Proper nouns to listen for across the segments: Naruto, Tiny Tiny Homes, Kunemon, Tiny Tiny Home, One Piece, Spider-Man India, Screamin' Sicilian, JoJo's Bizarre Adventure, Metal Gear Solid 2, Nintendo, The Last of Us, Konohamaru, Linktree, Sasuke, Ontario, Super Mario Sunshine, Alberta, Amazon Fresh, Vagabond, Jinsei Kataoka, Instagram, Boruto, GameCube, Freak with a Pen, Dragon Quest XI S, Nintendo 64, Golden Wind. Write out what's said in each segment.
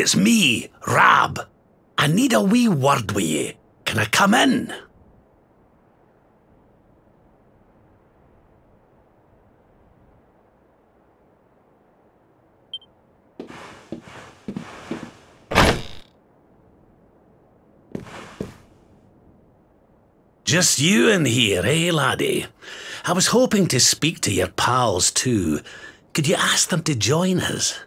It's me, Rab. I need a wee word with you. Can I come in? Just you in here, eh, laddie? I was hoping to speak to your pals too. Could you ask them to join us?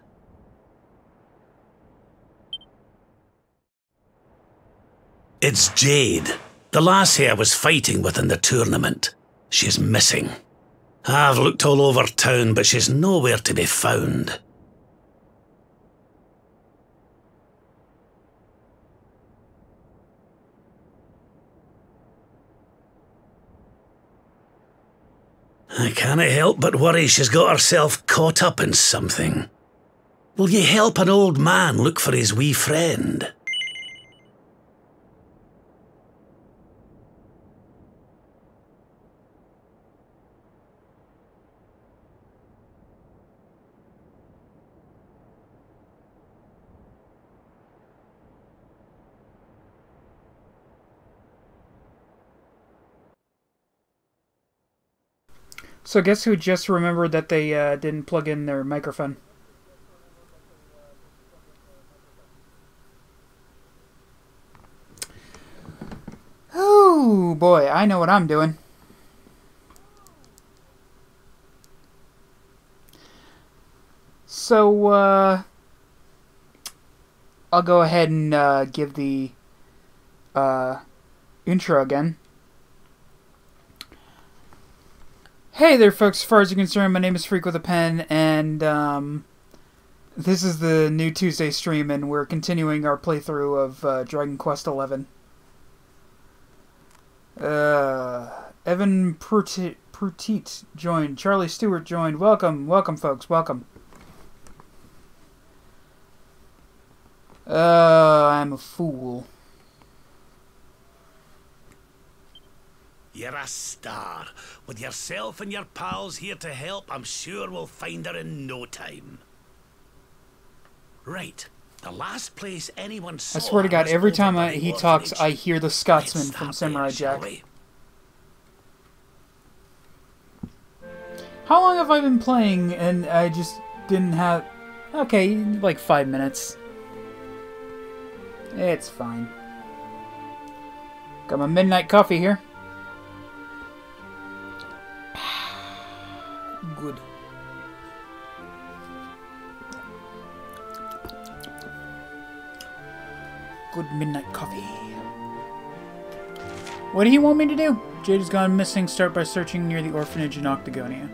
It's Jade, the lassie I was fighting with in the tournament. She's missing. I've looked all over town, but she's nowhere to be found. I can't help but worry she's got herself caught up in something. Will you help an old man look for his wee friend? So guess who just remembered that they didn't plug in their microphone? Oh boy, I know what I'm doing. So, I'll go ahead and give the intro again. Hey there, folks. As far as you're concerned, my name is Freak with a Pen, and this is the new Tuesday stream, and we're continuing our playthrough of Dragon Quest XI. Evan Prutit joined. Charlie Stewart joined. Welcome, welcome, folks. Welcome. I'm a fool. You're a star. With yourself and your pals here to help, I'm sure we'll find her in no time. Right. The last place anyone saw... I swear to God, every time he talks, I hear the Scotsman from Samurai Jack. How long have I been playing and I just didn't have... Okay, like 5 minutes. It's fine. Got my midnight coffee here. Good. Good midnight coffee. What do you want me to do? Jade has gone missing. Start by searching near the orphanage in Octagonia.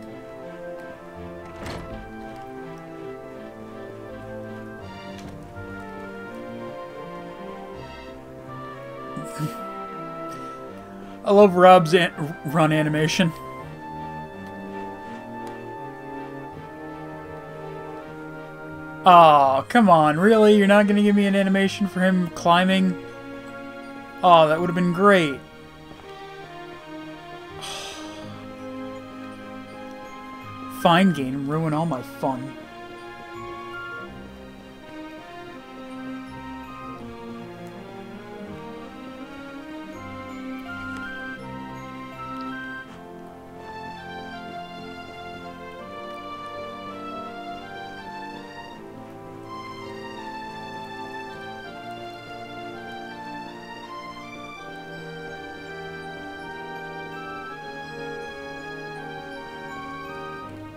I love Rob's run animation. Aw, oh, come on, really? You're not gonna give me an animation for him climbing? Aw, oh, that would have been great. Fine game, ruin all my fun.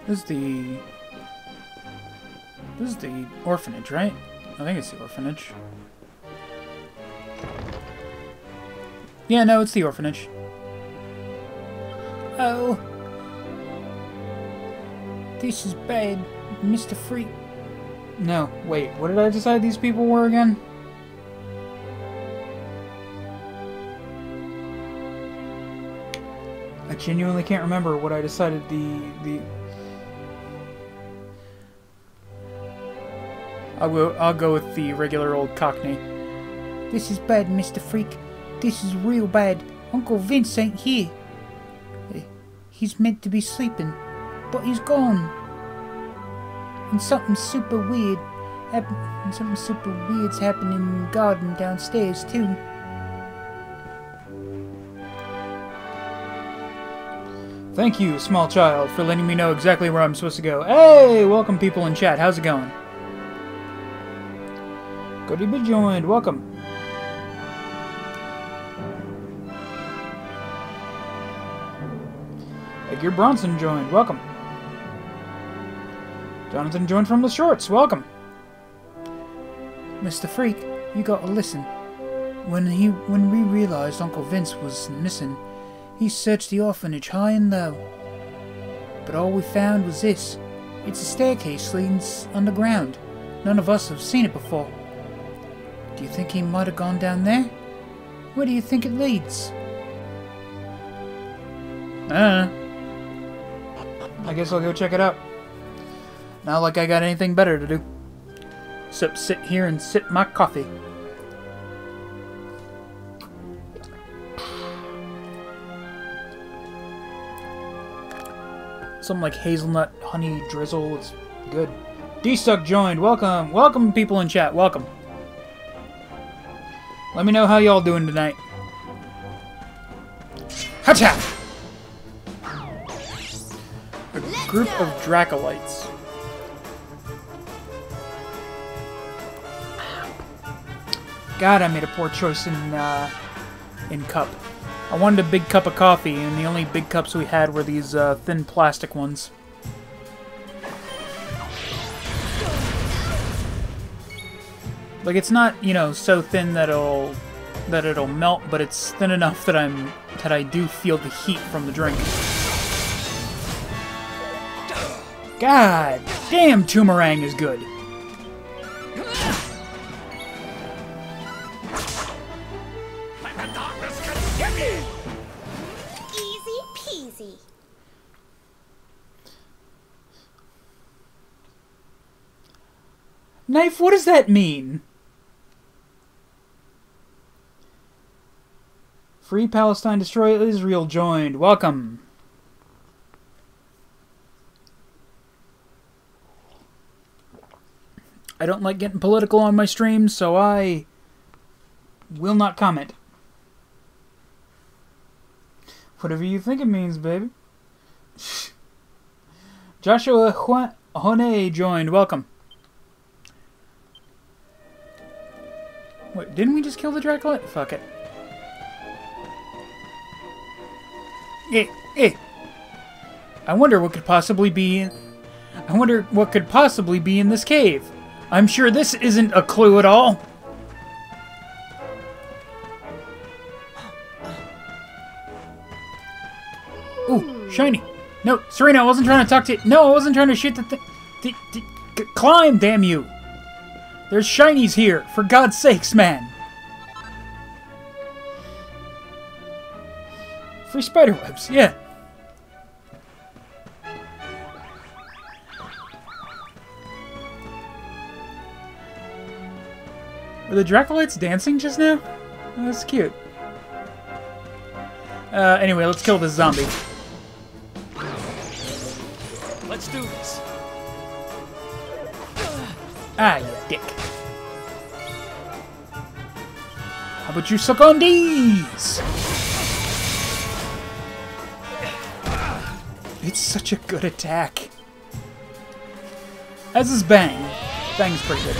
This is the orphanage, right? I think it's the orphanage. Yeah, no, it's the orphanage. Oh, this is bad, Mr. Freak. No, wait, what did I decide these people were again? I genuinely can't remember what I decided the I'll go with the regular old Cockney. This is bad, Mr. Freak. This is real bad. Uncle Vince ain't here. He's meant to be sleeping, but he's gone. And something super weird Something super weird's happening in the garden downstairs, too. Thank you, small child, for letting me know exactly where I'm supposed to go. Hey! Welcome, people in chat. How's it going? Good to be joined. Welcome. Edgar Bronson joined. Welcome. Jonathan joined from the shorts. Welcome. Mr. Freak, you gotta listen. When we realized Uncle Vince was missing, he searched the orphanage high and low. But all we found was this. It's a staircase leading underground. None of us have seen it before. Do you think he might have gone down there? Where do you think it leads? I guess I'll go check it out. Not like I got anything better to do. Except sit here and sip my coffee. Something like hazelnut honey drizzle. It's good. D-Suck joined. Welcome. Welcome, people in chat. Welcome. Let me know how y'all doing tonight. Hacha! A group of Dracolites. God, I made a poor choice in cup. I wanted a big cup of coffee, and the only big cups we had were these thin plastic ones. Like, it's not, you know, so thin that it'll melt, but it's thin enough that I do feel the heat from the drink. God damn, Toomerang is good. Knife, what does that mean? Free Palestine, destroy Israel joined. Welcome. I don't like getting political on my streams, so I will not comment. Whatever you think it means, baby. Joshua Hone joined. Welcome. Wait, didn't we just kill the Dracolet? Fuck it. I wonder what could possibly be in... I wonder what could possibly be in this cave. I'm sure this isn't a clue at all. Ooh, shiny. No, Serena, I wasn't trying to talk to you. No, I wasn't trying to shoot the thing. Climb, damn you. There's shinies here, for God's sakes, man! Free spiderwebs, yeah. Were the Dracolites dancing just now? Oh, that's cute. Anyway, let's kill this zombie. Let's do this. Ah, you dick. How about you suck on these? It's such a good attack. As is Bang. Bang's pretty good.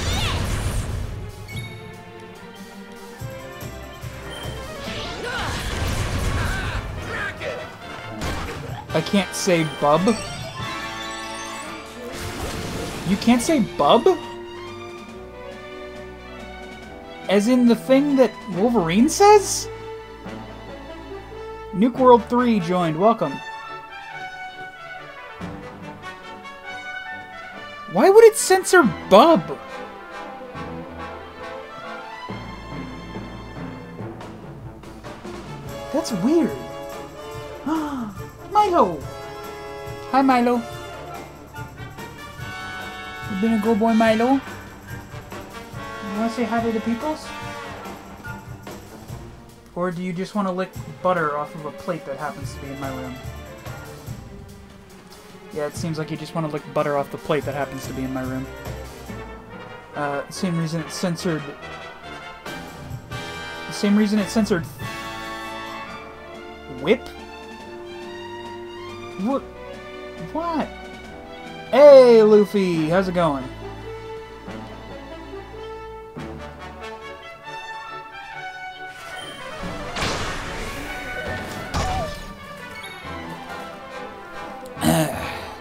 I can't say bub. You can't say bub? As in the thing that Wolverine says? Nuke World 3 joined. Welcome. Why would it censor bub? That's weird. Milo! Hi, Milo. You been a good boy, Milo? You want to say hi to the peoples? Or do you just want to lick butter off of a plate that happens to be in my room? Yeah, it seems like you just want to lick butter off the plate that happens to be in my room. Same reason it's censored. Same reason it's censored. Whip? What? What? Hey, Luffy! How's it going?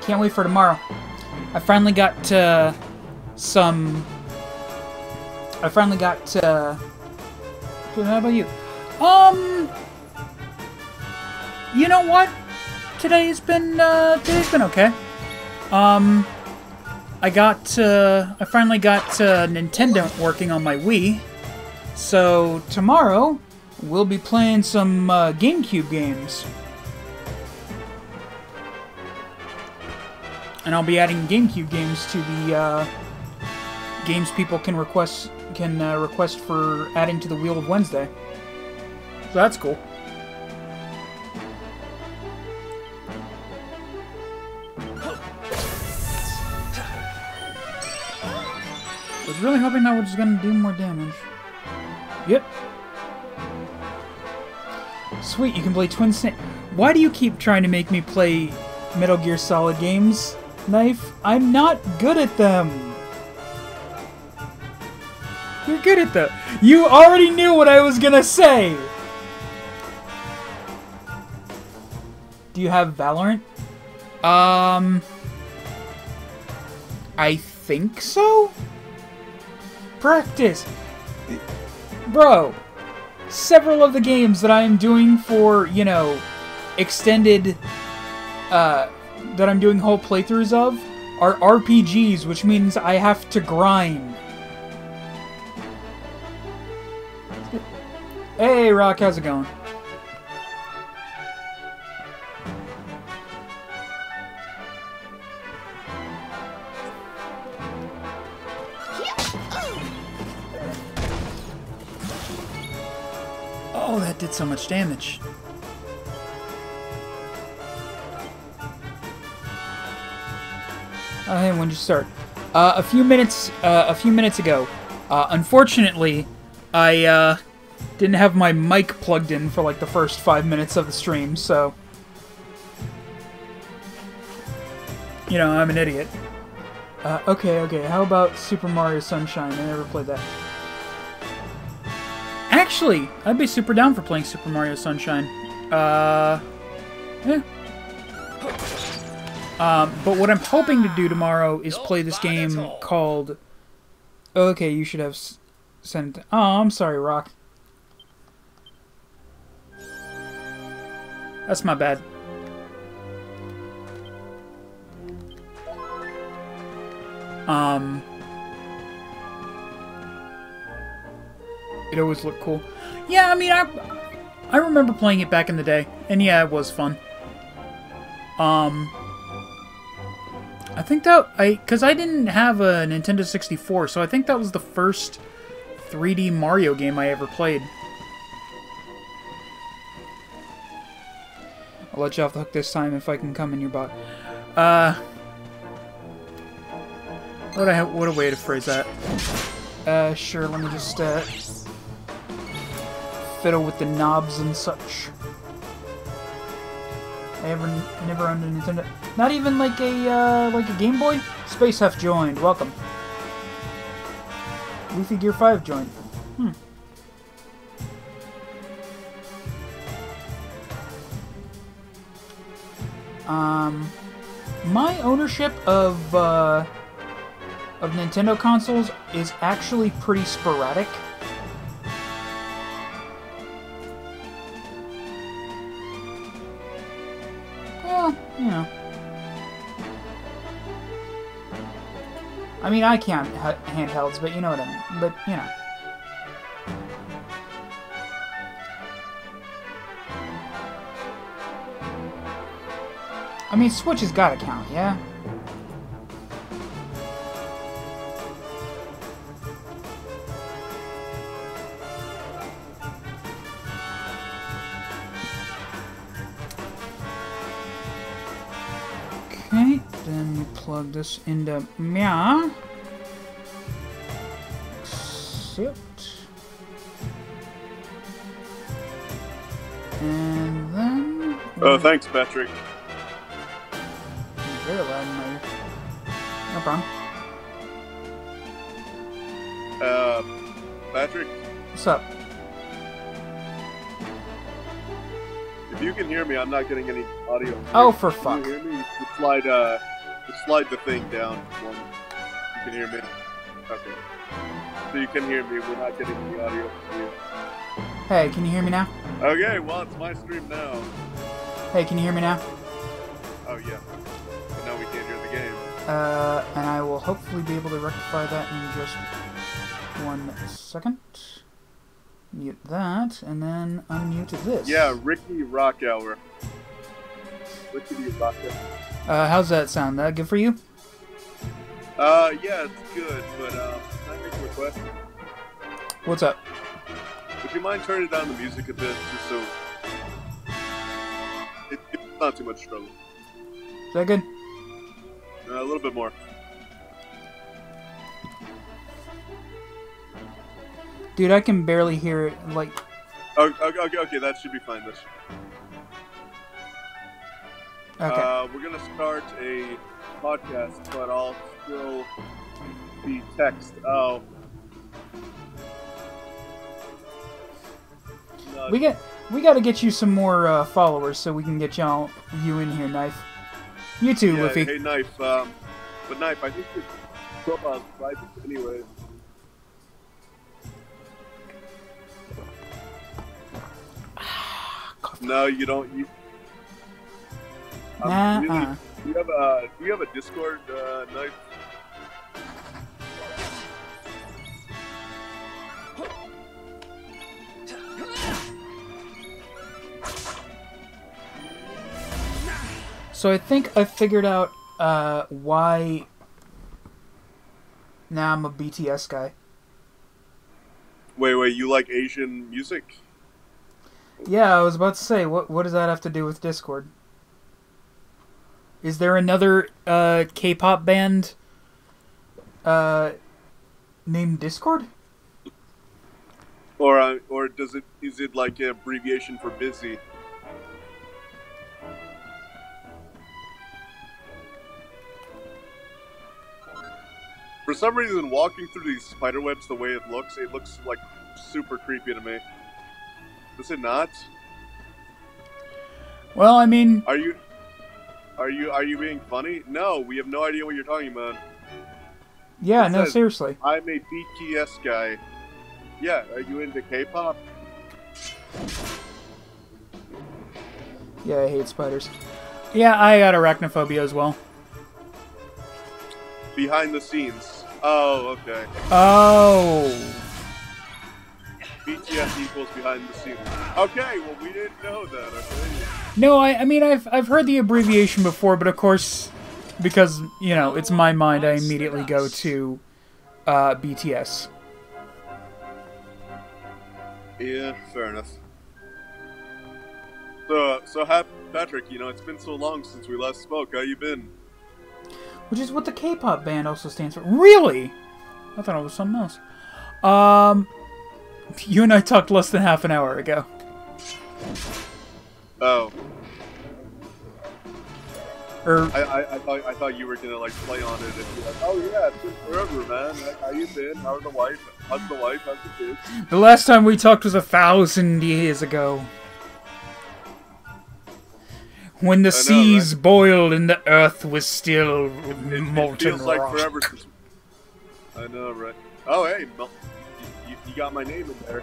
Can't wait for tomorrow. I finally got how about you? You know what? Today's been okay. I finally got Nintendo working on my Wii. So tomorrow we'll be playing some GameCube games. And I'll be adding GameCube games to the games people can request for adding to the Wheel of Wednesday. So that's cool. I was really hoping that we're just gonna do more damage. Yep. Sweet, you can play Twin Snake. Why do you keep trying to make me play Metal Gear Solid games? Knife, I'm not good at them. You're good at them. You already knew what I was gonna say. Do you have Valorant? I think so. Practice, bro. Several of the games that I am doing for, you know, extended, that I'm doing whole playthroughs of are RPGs, which means I have to grind. Hey, Rock, how's it going? Oh, that did so much damage. When did you start? A few minutes ago. Unfortunately, I didn't have my mic plugged in for like the first 5 minutes of the stream, so you know I'm an idiot. Okay. How about Super Mario Sunshine? I never played that. Actually, I'd be super down for playing Super Mario Sunshine. Yeah. But what I'm hoping to do tomorrow is play this game called... Okay, you should have sent... Oh, I'm sorry, Rock. That's my bad. It always looked cool. Yeah, I mean, I remember playing it back in the day. And yeah, it was fun. I think that because I didn't have a Nintendo 64, so I think that was the first 3D Mario game I ever played. I'll let you off the hook this time if I can come in your bot. What a way to phrase that. Sure. Let me just fiddle with the knobs and such. I never owned a Nintendo. Not even like a Game Boy. Space Hef joined. Welcome. Luffy Gear 5 joined. My ownership of Nintendo consoles is actually pretty sporadic. Yeah. I mean, I can't handhelds, but you know what I mean. But, you know. I mean, Switch has got to count, yeah? Plug this into... Yeah. it. And then... Oh, thanks, Patrick. You're very loud in my... No problem. Patrick? What's up? If you can hear me, I'm not getting any audio. Oh, for fuck. Can you hear me? Slide the thing down. One. You can hear me. Okay. So you can hear me. We're not getting any audio from you. Hey, can you hear me now? Okay, well, it's my stream now. Hey, can you hear me now? Oh, yeah. But now we can't hear the game. And I will hopefully be able to rectify that in just 1 second. Mute that, and then unmute this. Yeah, Ricky Rock Hour. Ricky Rock Hour. How's that sound? Good for you? Yeah, it's good, but, can I make a request? What's up? Would you mind turning down the music a bit, just so it's not too much trouble? Is that good? A little bit more. Dude, I can barely hear it. Like, okay, that should be fine. This. Okay. We're gonna start a podcast, but I'll still be text. Oh. We gotta get you some more followers so we can get you in here, Knife. You too, yeah, Luffy. Hey, Knife. But Knife, I think your profile's private anyway. No, you don't. Really, do you have a Discord, Knife? So I think I figured out why now I'm a BTS guy. Wait, you like Asian music? Yeah, I was about to say, what does that have to do with Discord? Is there another K-pop band named Discord? Or is it like an abbreviation for busy? For some reason, walking through these spiderwebs the way it looks like super creepy to me. Does it not? Well, I mean, are you being funny? No, we have no idea what you're talking about. Yeah, no, seriously. I'm a BTS guy. Yeah, are you into K-pop? Yeah, I hate spiders. Yeah, I got arachnophobia as well. Behind the scenes. Oh, okay. Oh. BTS equals behind the scenes. Okay, well, we didn't know that. Okay. No, I mean, I've heard the abbreviation before, but of course, because, you know, it's my mind, I immediately go to BTS. Yeah, fair enough. So Patrick, you know, it's been so long since we last spoke. How you been? Which is what the K-pop band also stands for. Really? I thought it was something else. You and I talked less than half an hour ago. Oh. I thought you were gonna like play on it and be like, oh yeah, it's been forever, man. Like, how you been? How's the wife? How's the wife? How's the kids? The last time we talked was 1,000 years ago. When the seas boiled and the earth was still molten rock. It feels like forever since... I know, right? Oh, hey, you got my name in there.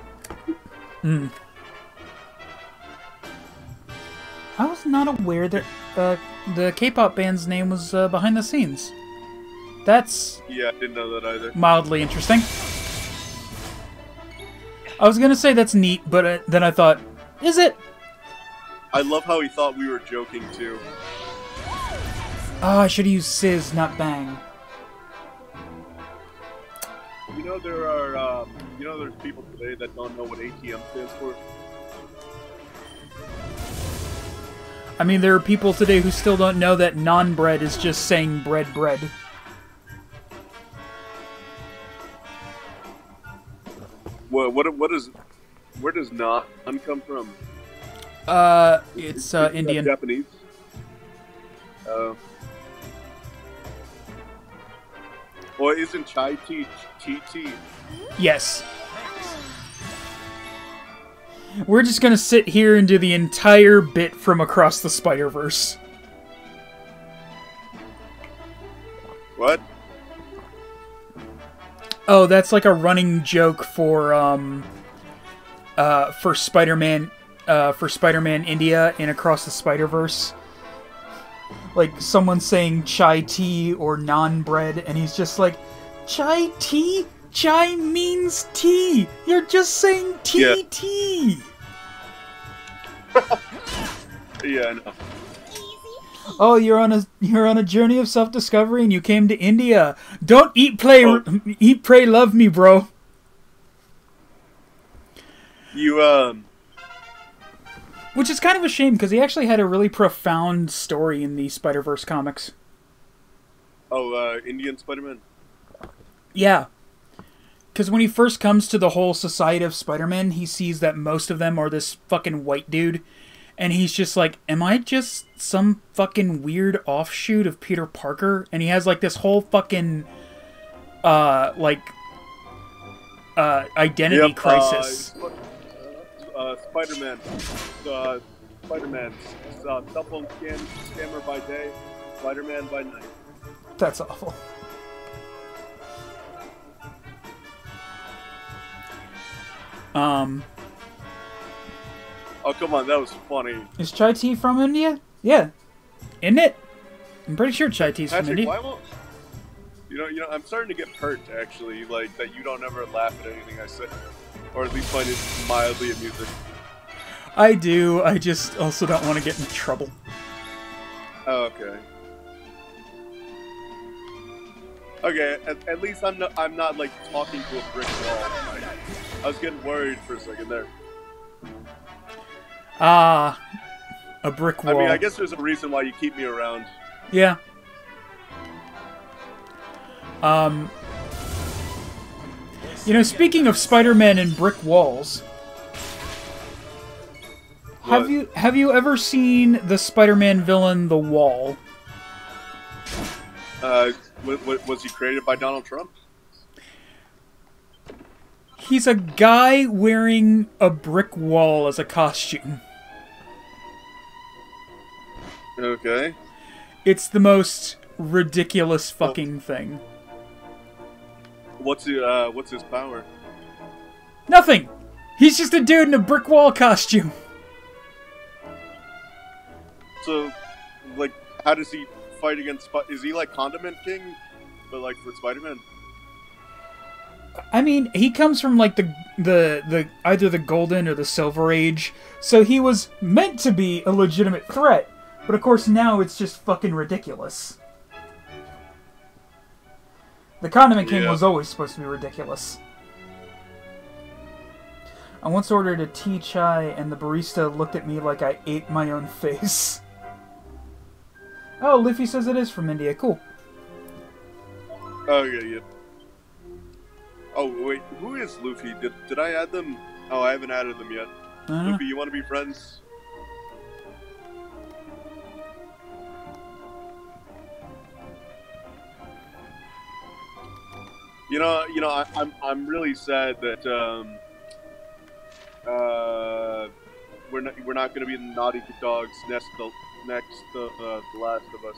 Mm. I was not aware that the K-pop band's name was Behind the Scenes. That's... Yeah, I didn't know that either. Mildly interesting. I was gonna say that's neat, but then I thought, is it? I love how he thought we were joking, too. Oh, I should've used Sizz, not Bang. You know, there's people today that don't know what ATM stands for. I mean, there are people today who still don't know that non-bread is just saying bread, bread. Where does Nathan come from? It's Indian. Japanese. Or isn't chai tea tea? Yes. We're just gonna sit here and do the entire bit from Across the Spider-Verse. What? Oh, that's like a running joke for Spider-Man India in Across the Spider-Verse. Like, someone's saying chai tea or naan bread, and he's just like, chai tea? Chai means tea! You're just saying tea, yeah. Tea! Yeah, I know. Oh, you're on a journey of self-discovery, and you came to India. Don't eat, pray, love me, bro. You which is kind of a shame because he actually had a really profound story in the Spider-Verse comics. Oh, Indian Spider-Man. Yeah, because when he first comes to the whole society of Spider-Men, he sees that most of them are this fucking white dude. And he's just like, am I just some fucking weird offshoot of Peter Parker? And he has, like, this whole fucking, identity crisis. Spider-Man. Spider-Man. Cell phone scammer by day, Spider-Man by night. That's awful. Oh, come on, that was funny. Is chai tea from India? Yeah. Isn't it? I'm pretty sure chai tea's from India. Why won't... You know, I'm starting to get hurt, actually, like, that you don't ever laugh at anything I say. Or at least find it mildly amusing. I do, I just also don't want to get in trouble. Oh, okay. Okay, at least I'm not, like, talking to a brick wall. I was getting worried for a second there. Ah, a brick wall. I mean, I guess there's a reason why you keep me around. Yeah. You know, speaking of Spider-Man and brick walls, what? have you ever seen the Spider-Man villain, The Wall? Was he created by Donald Trump? He's a guy wearing a brick wall as a costume. Okay. It's the most ridiculous fucking thing. What's his power? Nothing! He's just a dude in a brick wall costume. So, like, how does he fight against... Is he like Condiment King, but like for Spider-Man? I mean, he comes from like the either the Golden or the Silver Age, so he was meant to be a legitimate threat, but of course now it's just fucking ridiculous. The Condiment King was always supposed to be ridiculous. I once ordered a tea chai and the barista looked at me like I ate my own face. Oh, Luffy says it is from India. Cool. Oh, yeah, yeah. Oh, wait, who is Luffy? Did I add them? Oh, I haven't added them yet. Luffy, you want to be friends? You know, I'm really sad that we're not going to be in Naughty Dog's nest the Last of Us.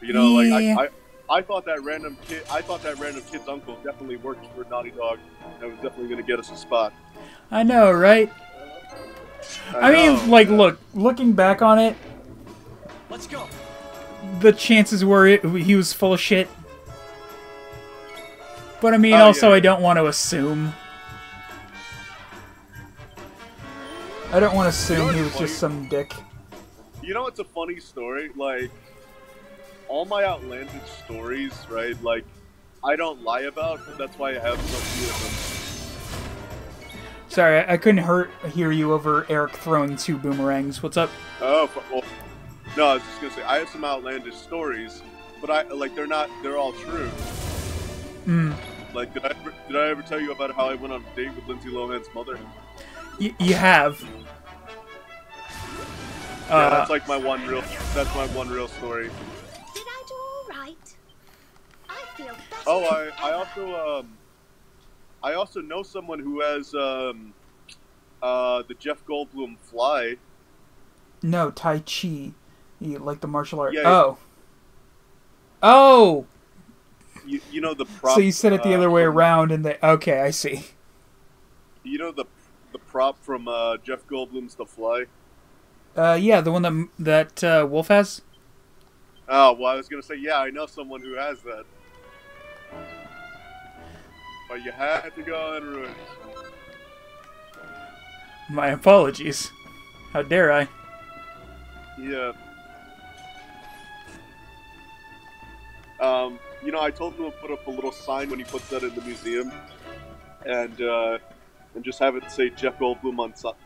You know, like I thought that random kid. I thought that random kid's uncle definitely worked for Naughty Dog, and was definitely going to get us a spot. I know, right? I mean, like, looking back on it, let's go. The chances were he was full of shit. But I mean, also, I don't want to assume. I don't want to assume he was just some dick. You know, it's a funny story, like. All my outlandish stories, right, like, I don't lie about, but that's why I have so few of them. Sorry, I couldn't hear you over Eric throwing 2 boomerangs. What's up? Oh, well, no, I was just going to say, I have some outlandish stories, but they're all true. Mm. Like, did I ever tell you about how I went on a date with Lindsay Lohan's mother? You have. Yeah, that's like my one real. That's my one real story. Did I do all right? I feel better. Oh, I also know someone who has the Jeff Goldblum fly. No, Tai Chi, like the martial art. Yeah, oh. Oh. You know the prop. So you said it the other way around, and they okay, I see. You know the prop from Jeff Goldblum's The Fly. Yeah, the one that Wolf has. Oh well, I was gonna say yeah, I know someone who has that. But you had to go and ruin it. My apologies. How dare I? Yeah. You know, I told him to put up a little sign when he puts that in the museum, and just have it say Jeff Goldblum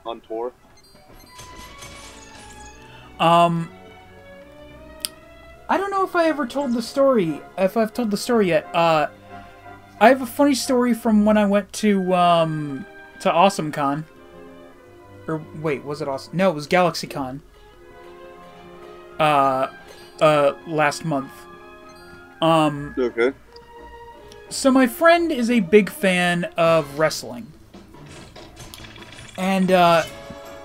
on tour. I don't know if I ever told the story. If I've told the story yet, I have a funny story from when I went to AwesomeCon. Or wait, was it Awesome? No, it was GalaxyCon. Last month. Okay. So my friend is a big fan of wrestling. And,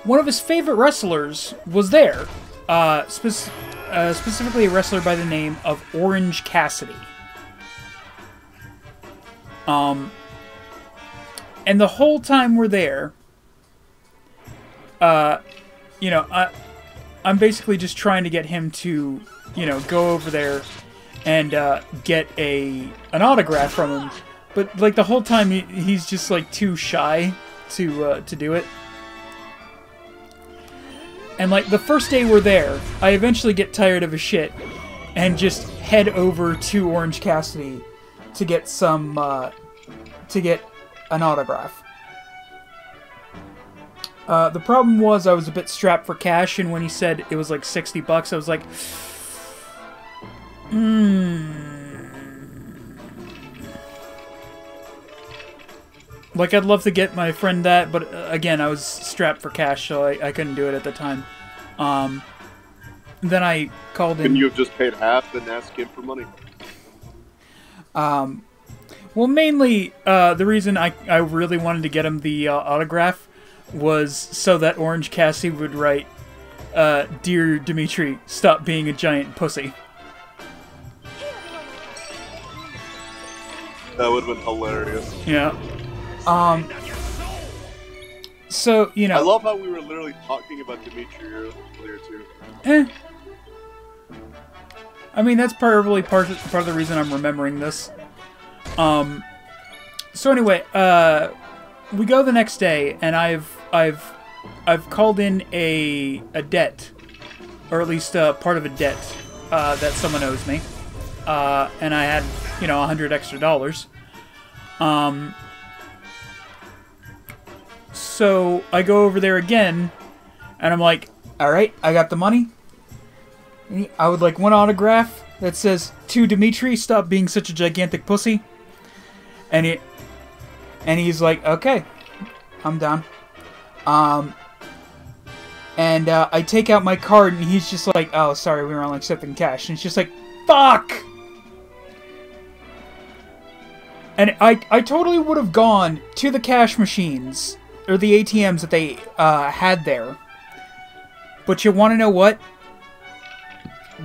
one of his favorite wrestlers was there. Specifically a wrestler by the name of Orange Cassidy. And the whole time we're there, you know, I'm basically just trying to get him to, you know, go over there and get an autograph from him, but like the whole time he's just like too shy to do it. And like the first day we're there, I eventually get tired of his shit and just head over to Orange Cassidy to get an autograph. The problem was I was a bit strapped for cash, and when he said it was like $60, I was like, like, I'd love to get my friend that, but again, I was strapped for cash, so I couldn't do it at the time. Then I called in. Couldn't you have just paid half and asked him for money? Well, mainly, the reason I really wanted to get him the autograph was so that Orange Cassidy would write, "Dear Dimitri, stop being a giant pussy." That would have been hilarious. Yeah. So, you know... I love how we were literally talking about Dimitri earlier, too. I mean, that's probably part of the reason I'm remembering this. So anyway, we go the next day, and I've called in a debt, or at least part of a debt that someone owes me. And I had, you know, $100 extra. So I go over there again, and I'm like, all right, I got the money. I would like one autograph that says, "To Dimitri, stop being such a gigantic pussy." And he's like, okay, I'm down. And I take out my card, and he's just like, oh, sorry, we were only accepting cash. And it's just like, fuck! And I totally would have gone to the cash machines, or the ATMs that they had there. But you want to know what?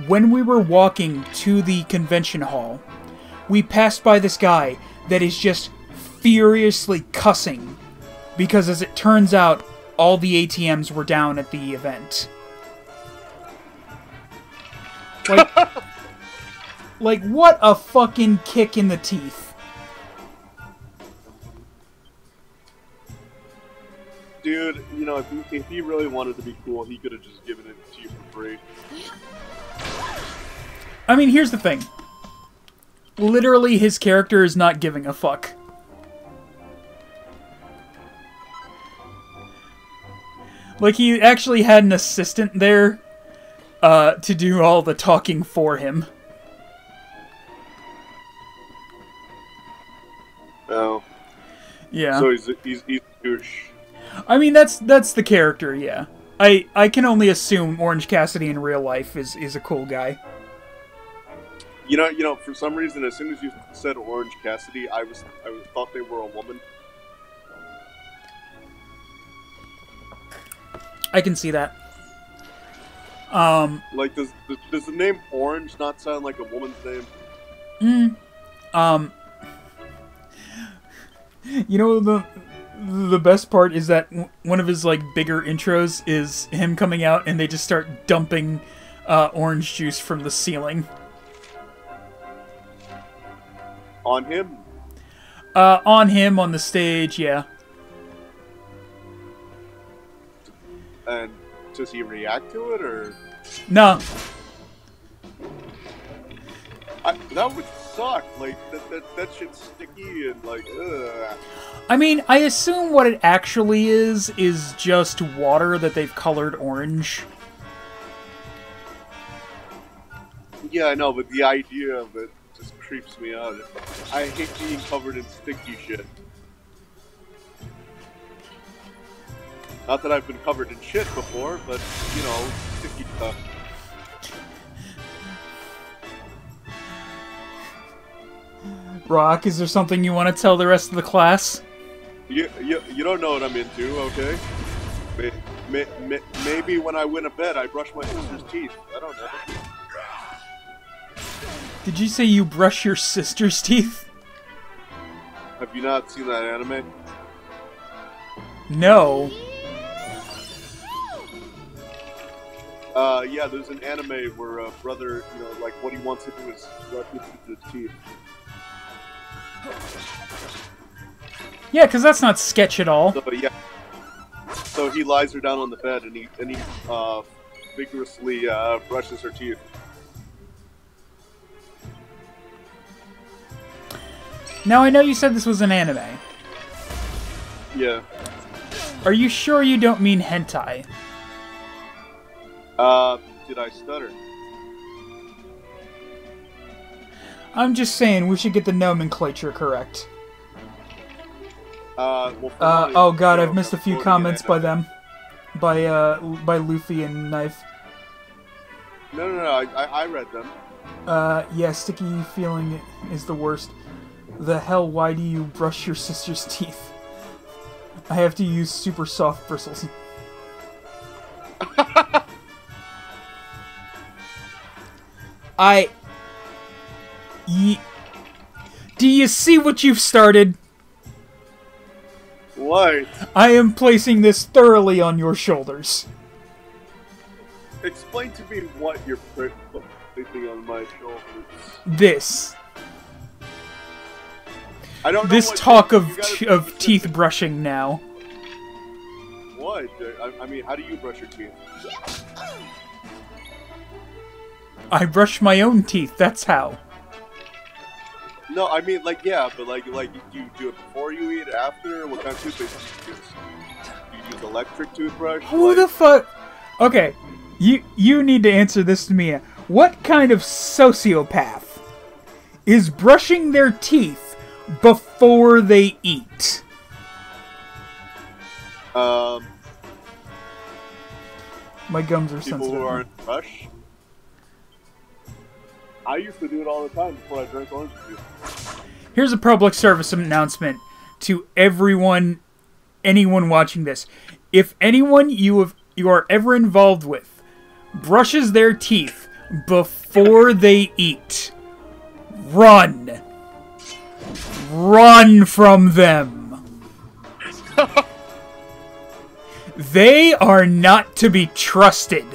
When we were walking to the convention hall, we passed by this guy that is just furiously cussing. Because as it turns out, all the ATMs were down at the event. Like... Like, what a fucking kick in the teeth. Dude, you know, if he really wanted to be cool, he could have just given it to you for free. I mean, here's the thing. Literally, his character is not giving a fuck. Like, he actually had an assistant there to do all the talking for him. Oh. Yeah. So he's Jewish. I mean, that's the character, yeah. I can only assume Orange Cassidy in real life is a cool guy. You know, for some reason, as soon as you said Orange Cassidy, I thought they were a woman. I can see that. Like, does the name Orange not sound like a woman's name? You know, the best part is that one of his, like, bigger intros is him coming out and they just start dumping orange juice from the ceiling. On him? On him, on the stage, yeah. And does he react to it, or...? No. That would suck. Like, that shit's sticky and, like, ugh. I mean, I assume what it actually is just water that they've colored orange. Yeah, I know, but the idea of it just creeps me out. I hate being covered in sticky shit. Not that I've been covered in shit before, but, you know, sticky stuff. Rock, is there something you want to tell the rest of the class? You don't know what I'm into, okay? Maybe when I win a bet, I brush my sister's teeth. I don't know. Did you say you brush your sister's teeth? Have you not seen that anime? No. Yeah, there's an anime where a brother, you know, like, what he wants to do is brush his sister's teeth. Yeah, because that's not sketch at all. So, yeah. So he lies her down on the bed and he vigorously brushes her teeth. Now I know you said this was an anime. Yeah. Are you sure you don't mean hentai? Did I stutter? I'm just saying, we should get the nomenclature correct. Oh god, I've missed a few comments by them. By Luffy and Knife. No, I read them. Yeah, sticky feeling is the worst. The hell, why do you brush your sister's teeth? I have to use super soft bristles. Do you see what you've started? What? I am placing this thoroughly on your shoulders. Explain to me what you're placing on my shoulders. This. I don't know. This talk of teeth brushing now. What? I mean, how do you brush your teeth? I brush my own teeth. That's how. No, I mean, like, yeah, but, like, you do it before you eat, after? What kind of toothpaste do you use? Do you use electric toothbrush? Who the fuck? Okay, you need to answer this to me. What kind of sociopath is brushing their teeth before they eat? My gums are sensitive. People who aren't brush? I used to do it all the time before I drank orange juice. Here's a public service announcement to anyone watching this. If anyone you are ever involved with brushes their teeth before they eat, run. Run from them. They are not to be trusted.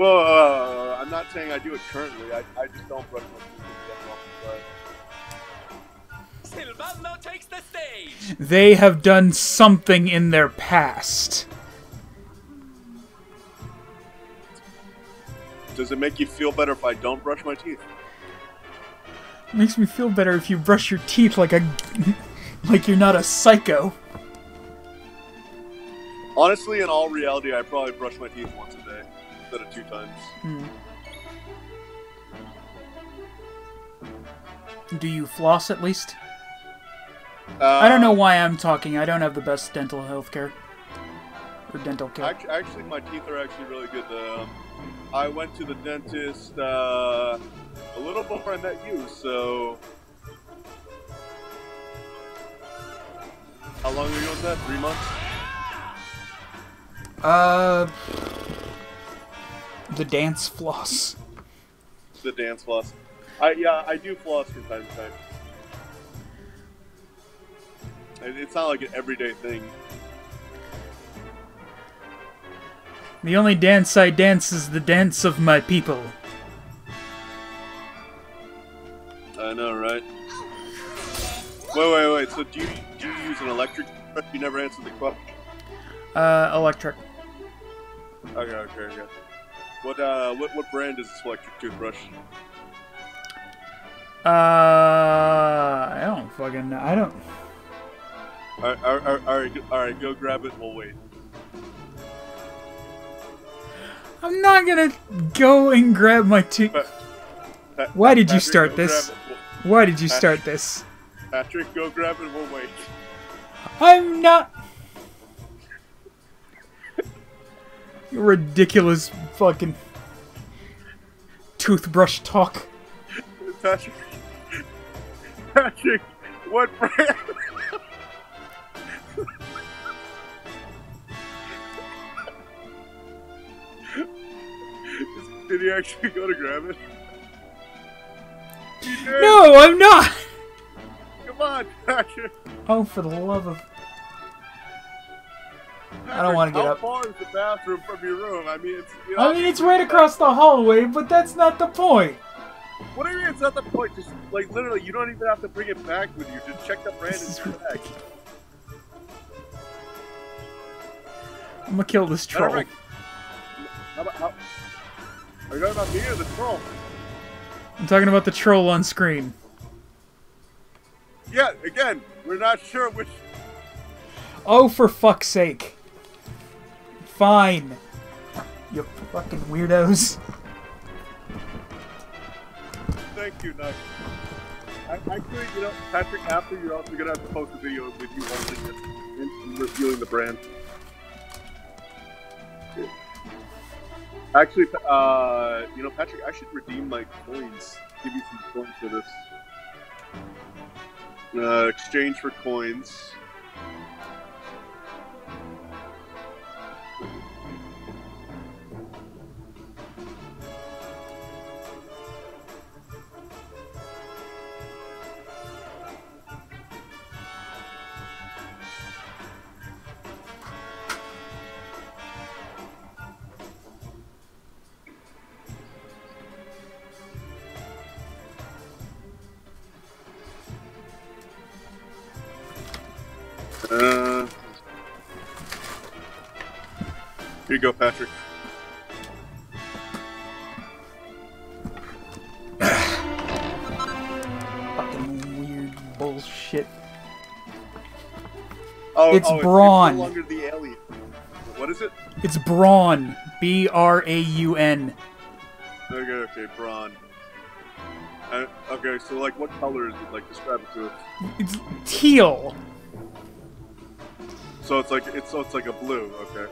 I'm not saying I do it currently. I just don't brush my teeth in general, but... Silvano takes the stage. They have done something in their past. Does it make you feel better if I don't brush my teeth? It makes me feel better if you brush your teeth like you're not a psycho. Honestly, in all reality, I probably brush my teeth once a day instead of 2 times. Mm. Do you floss, at least? I don't know why I'm talking. I don't have the best dental health care. Or dental care. Actually, my teeth are actually really good. I went to the dentist a little before I met you, so... How long were you on that? 3 months? The dance floss. The dance floss. I do floss from time to time. It's not like an everyday thing. The only dance I dance is the dance of my people. I know, right? Wait. So do you use an electric? You never answered the question. Electric. Okay. What brand is this electric toothbrush? I don't fucking know. I don't. Alright, go grab it. We'll wait. I'm not gonna go and grab my tooth. Why did you start this? Why did you start this? Patrick, go grab it. We'll wait. I'm not. You're ridiculous fucking toothbrush talk. Patrick, what brand? Did he actually go to grab it? No, I'm not! Come on, Patrick! Oh, for the love of... Patrick, I don't want to get up. How far is the bathroom from your room? I mean, it's right across the hallway, but that's not the point. What do you mean it's not the point? Just, like, literally, you don't even have to bring it back with you. Just check the brand and turn back. I'm gonna kill this troll. Are you talking about me or the troll? I'm talking about the troll on screen. Yeah, again, we're not sure which... Oh, for fuck's sake. Fine. You fucking weirdos. Thank you, Nug. Actually, you know, Patrick, after you're also gonna have to post a video with you holding it and reviewing the brand. Actually, you know, Patrick, I should redeem my coins. Give you some coins for this. Exchange for coins. Here you go, Patrick. Fucking weird bullshit. Oh, it's Braun. No longer the alien. What is it? It's Braun. B-R-A-U-N. Okay, Braun. Okay, so like, what color is it? Like, describe it to us. It's teal. So it's like a blue, okay.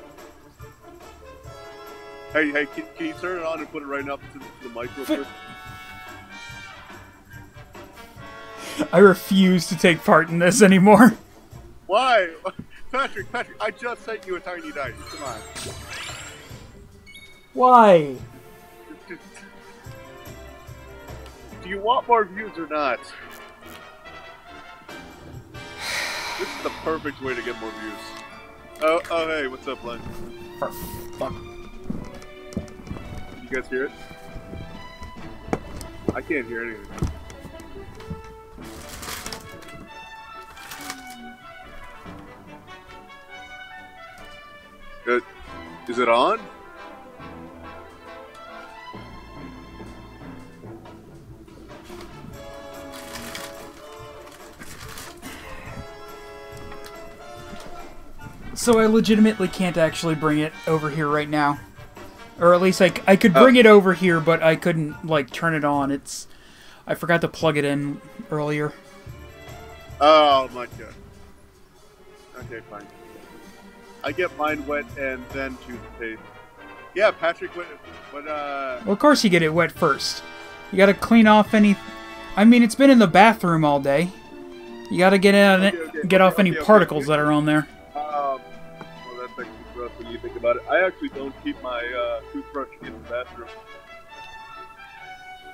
Hey, can you turn it on and put it right up to the mic real quick? I refuse to take part in this anymore. Why? Patrick, I just sent you a tiny dice. Come on. Why? Do you want more views or not? This is the perfect way to get more views. Oh, hey, what's up, Len? For fuck. You guys hear it? I can't hear anything. Good. Is it on? So I legitimately can't actually bring it over here right now. Or at least I could bring it over here, but I couldn't, like, turn it on. I forgot to plug it in earlier. Oh my god. Okay, fine. I get mine wet and then choose the taste. Yeah, Patrick, well, of course you get it wet first. You gotta clean off any... I mean, it's been in the bathroom all day. You gotta get out get off any particles that are on there. Well, that's actually gross when you think about it. I actually don't keep my toothbrush in the bathroom.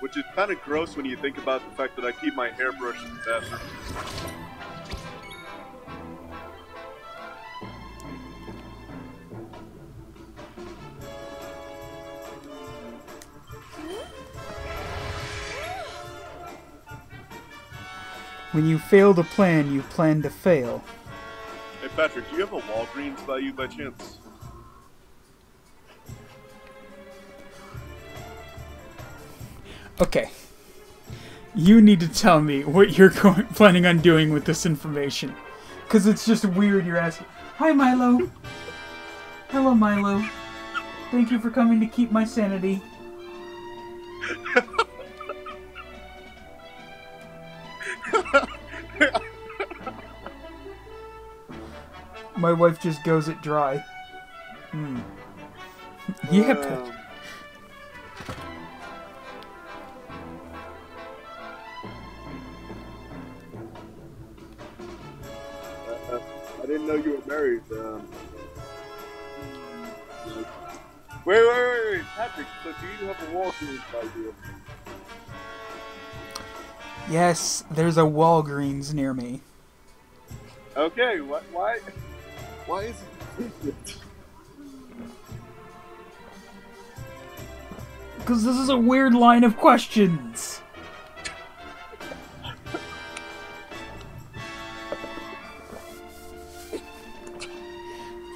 Which is kind of gross when you think about the fact that I keep my hairbrush in the bathroom. When you fail to plan, you plan to fail. Hey Patrick, do you have a Walgreens by you by chance? Okay. You need to tell me what you're planning on doing with this information. Because it's just weird you're asking. Hi Milo! Hello Milo. Thank you for coming to keep my sanity. My wife just goes it dry. Hmm. Yeah, Patrick. I didn't know you were married. Wait, Patrick, so do you have a Walgreens by you? Yes, there's a Walgreens near me. Okay, what? Why is it? Because this is a weird line of questions.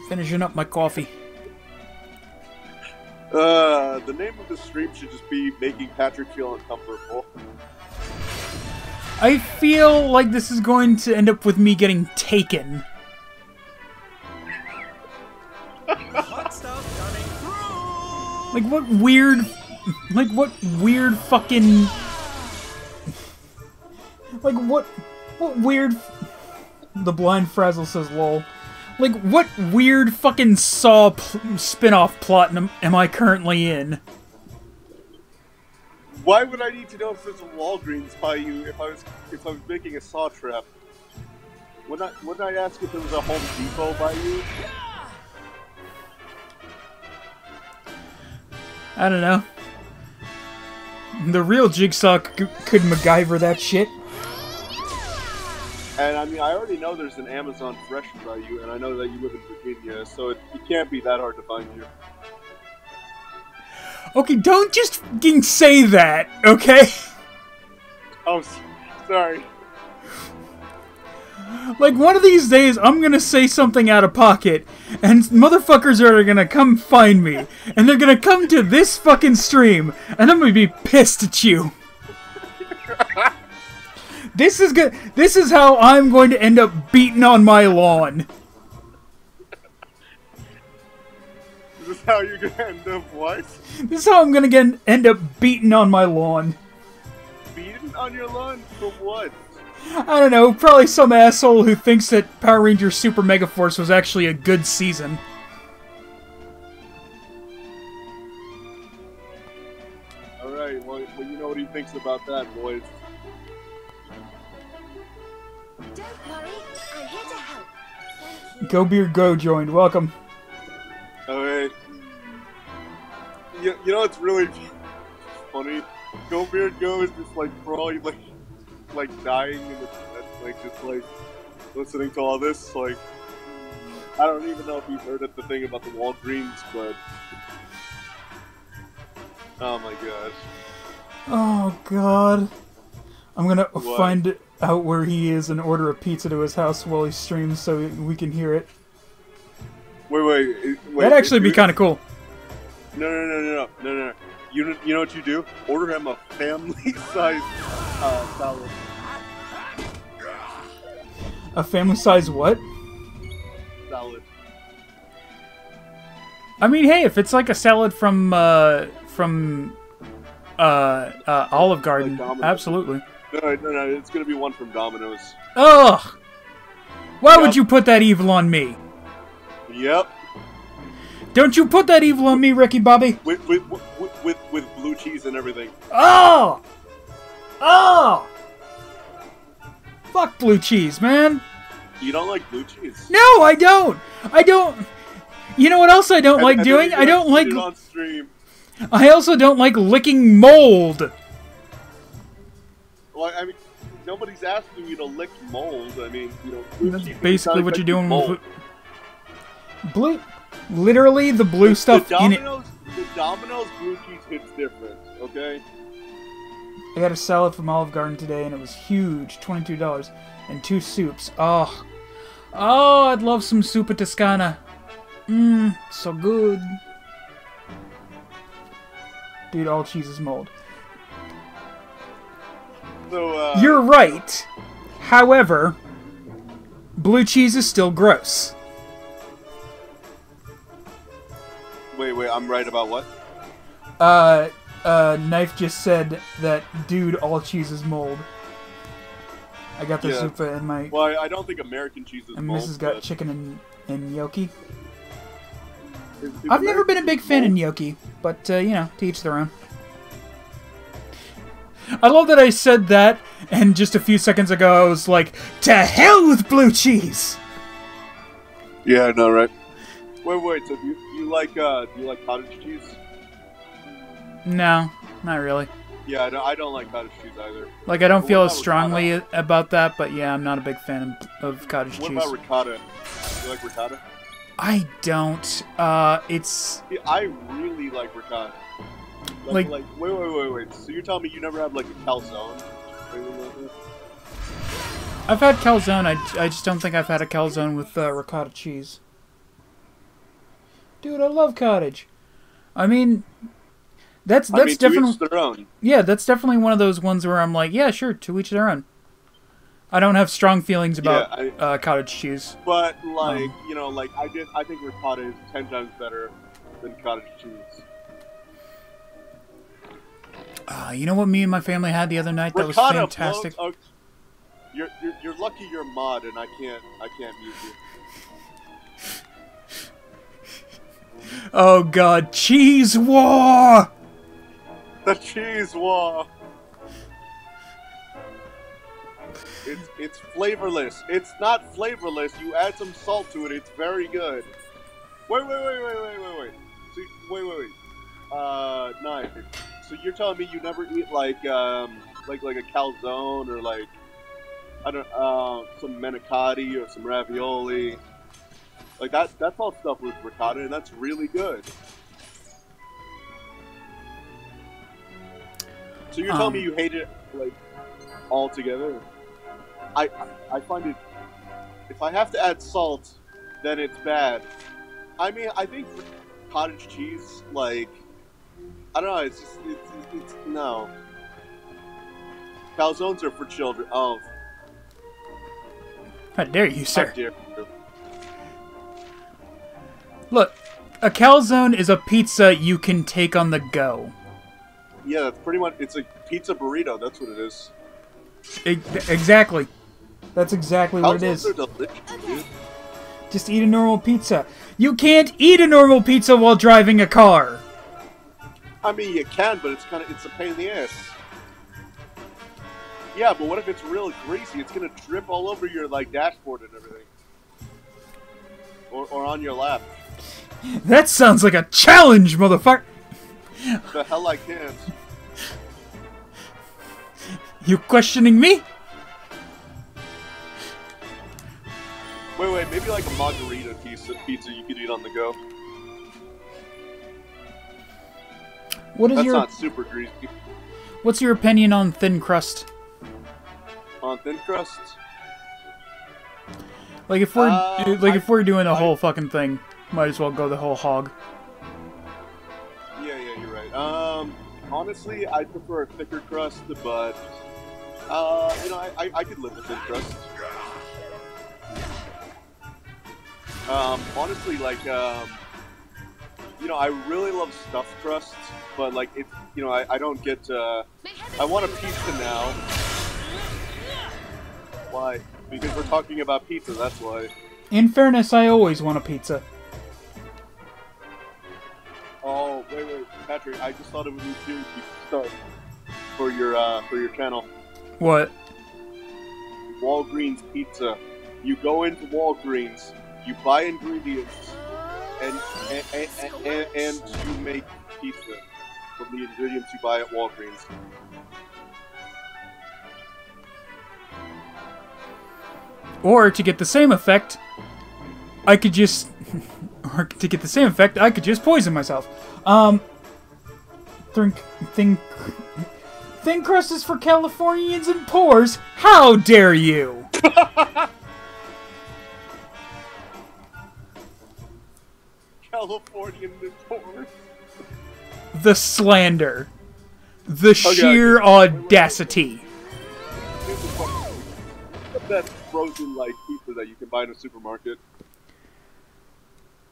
Finishing up my coffee. The name of the stream should just be making Patrick feel uncomfortable. I feel like this is going to end up with me getting taken. Hot stuff coming through. Like what weird fucking Like what weird The blind Frazzle says lol. Like what weird fucking Saw spin-off plot am I currently in? Why would I need to know if there's a Walgreens by you if I was making a Saw trap? Wouldn't I ask if there was a Home Depot by you? I don't know. The real Jigsaw could MacGyver that shit. And I mean, I already know there's an Amazon Fresh by you, and I know that you live in Virginia, so it can't be that hard to find you. Okay, don't just fucking say that, okay? Oh, sorry. Like, one of these days, I'm gonna say something out of pocket, and motherfuckers are gonna come find me, and they're gonna come to this fucking stream, and I'm gonna be pissed at you. This is how I'm going to end up beaten on my lawn. This is how you're going to end up what? This is how I'm going to end up beaten on my lawn. Beaten on your lawn? For what? I don't know, probably some asshole who thinks that Power Rangers Super Mega Force was actually a good season. Alright, well you know what he thinks about that, boys. Don't worry, I'm here to help. Go Beard Go joined, welcome. Alright. You know what's really funny? Go Beard Go is just like probably like dying in the like just like listening to all this, like I don't even know if you've heard of the thing about the Walgreens, but oh my gosh. Oh god. I'm gonna find out where he is and order a pizza to his house while he streams so we can hear it. Wait. That'd actually be kind of cool. No. You know what you do? Order him a family-sized salad. A family-sized what? Salad. I mean, hey, if it's like a salad from Olive Garden, like Domino's. Absolutely. No, it's gonna be one from Domino's. Ugh! Why would you put that evil on me? Yep. Don't you put that evil on me, Ricky Bobby? With blue cheese and everything. Oh! Oh! Fuck blue cheese, man. You don't like blue cheese? No, I don't! You know what else I don't like doing? I don't like... on stream. I also don't like licking mold. Well, I mean, nobody's asking you to lick mold. I mean, you know... That's basically what you're doing with... Blue... Literally, the blue stuff in it. The Domino's blue cheese hits different, okay? I got a salad from Olive Garden today, and it was huge. $22. And two soups. Oh. Oh, I'd love some Super Toscana. Mmm, so good. Dude, all cheese is mold. So, you're right. However, blue cheese is still gross. Wait, I'm right about what? Knife just said that, dude, all cheese is mold. I got the Zupa in my... Well, I don't think American cheese is mold. And Mrs. got chicken and gnocchi. I've never been a big fan of gnocchi, but, you know, to each their own. I love that I said that, and just a few seconds ago I was like, to hell with blue cheese! Yeah, I know, right? Wait, so do you like cottage cheese? No, not really. Yeah, I don't like cottage cheese either. Like, I don't feel as strongly about that, but yeah, I'm not a big fan of cottage cheese. What about ricotta? Do you like ricotta? I don't. Yeah, I really like ricotta. Like wait. So you're telling me you never have, like, a calzone? I've had calzone. I just don't think I've had a calzone with ricotta cheese. Dude, I love cottage. I mean... That's definitely to each their own. Yeah, that's definitely one of those ones where I'm like, yeah, sure, to each their own. I don't have strong feelings about cottage cheese. But like, you know, like I think ricotta is 10 times better than cottage cheese. You know what me and my family had the other night? That ricotta was fantastic. Blows, you're lucky you're mod and I can't mute you. Oh God, cheese war! The cheese war. It's flavorless. It's not flavorless. You add some salt to it. It's very good. Wait. See, wait. Knife. So you're telling me you never eat like a calzone or like some manicotti or some ravioli? Like that's all stuff with ricotta, and that's really good. So you're telling me you hate it, like, altogether? I find it... If I have to add salt, then it's bad. I mean, I think cottage cheese, like... I don't know, it's just... It's no. Calzones are for children. Oh. How dare you, sir. How dare you. Look, a calzone is a pizza you can take on the go. Yeah, that's pretty much... It's a pizza burrito. That's what it is. Exactly. That's exactly what it is. Calzones are delicious, dude. Just eat a normal pizza. You can't eat a normal pizza while driving a car. I mean, you can, but it's it's a pain in the ass. Yeah, but what if it's real greasy? It's gonna drip all over your dashboard and everything, or on your lap. That sounds like a challenge, motherfucker. The hell I can't. You questioning me? Wait, maybe like a margarita pizza you could eat on the go. What is That's not super greasy. What's your opinion on thin crust? On thin crust? Like if we're if we're doing the whole fucking thing, might as well go the whole hog. Yeah, you're right. Honestly, I prefer a thicker crust, but you know, I could live with thin crust. Honestly, like you know, I really love stuffed crust, but like I don't get I want a pizza now Why? Because we're talking about pizza, that's why. In fairness, I always want a pizza. Oh, wait, wait, Patrick, I just thought it was a new stuff for your channel. What? Walgreens pizza. You go into Walgreens, you buy ingredients, and you make pizza from the ingredients you buy at Walgreens. Or to get the same effect, I could just... or to get the same effect, I could just poison myself. Thin crust is for Californians and pores. How dare you? Californians and pores. The slander. The sheer audacity. That's frozen like pizza that you can buy in a supermarket.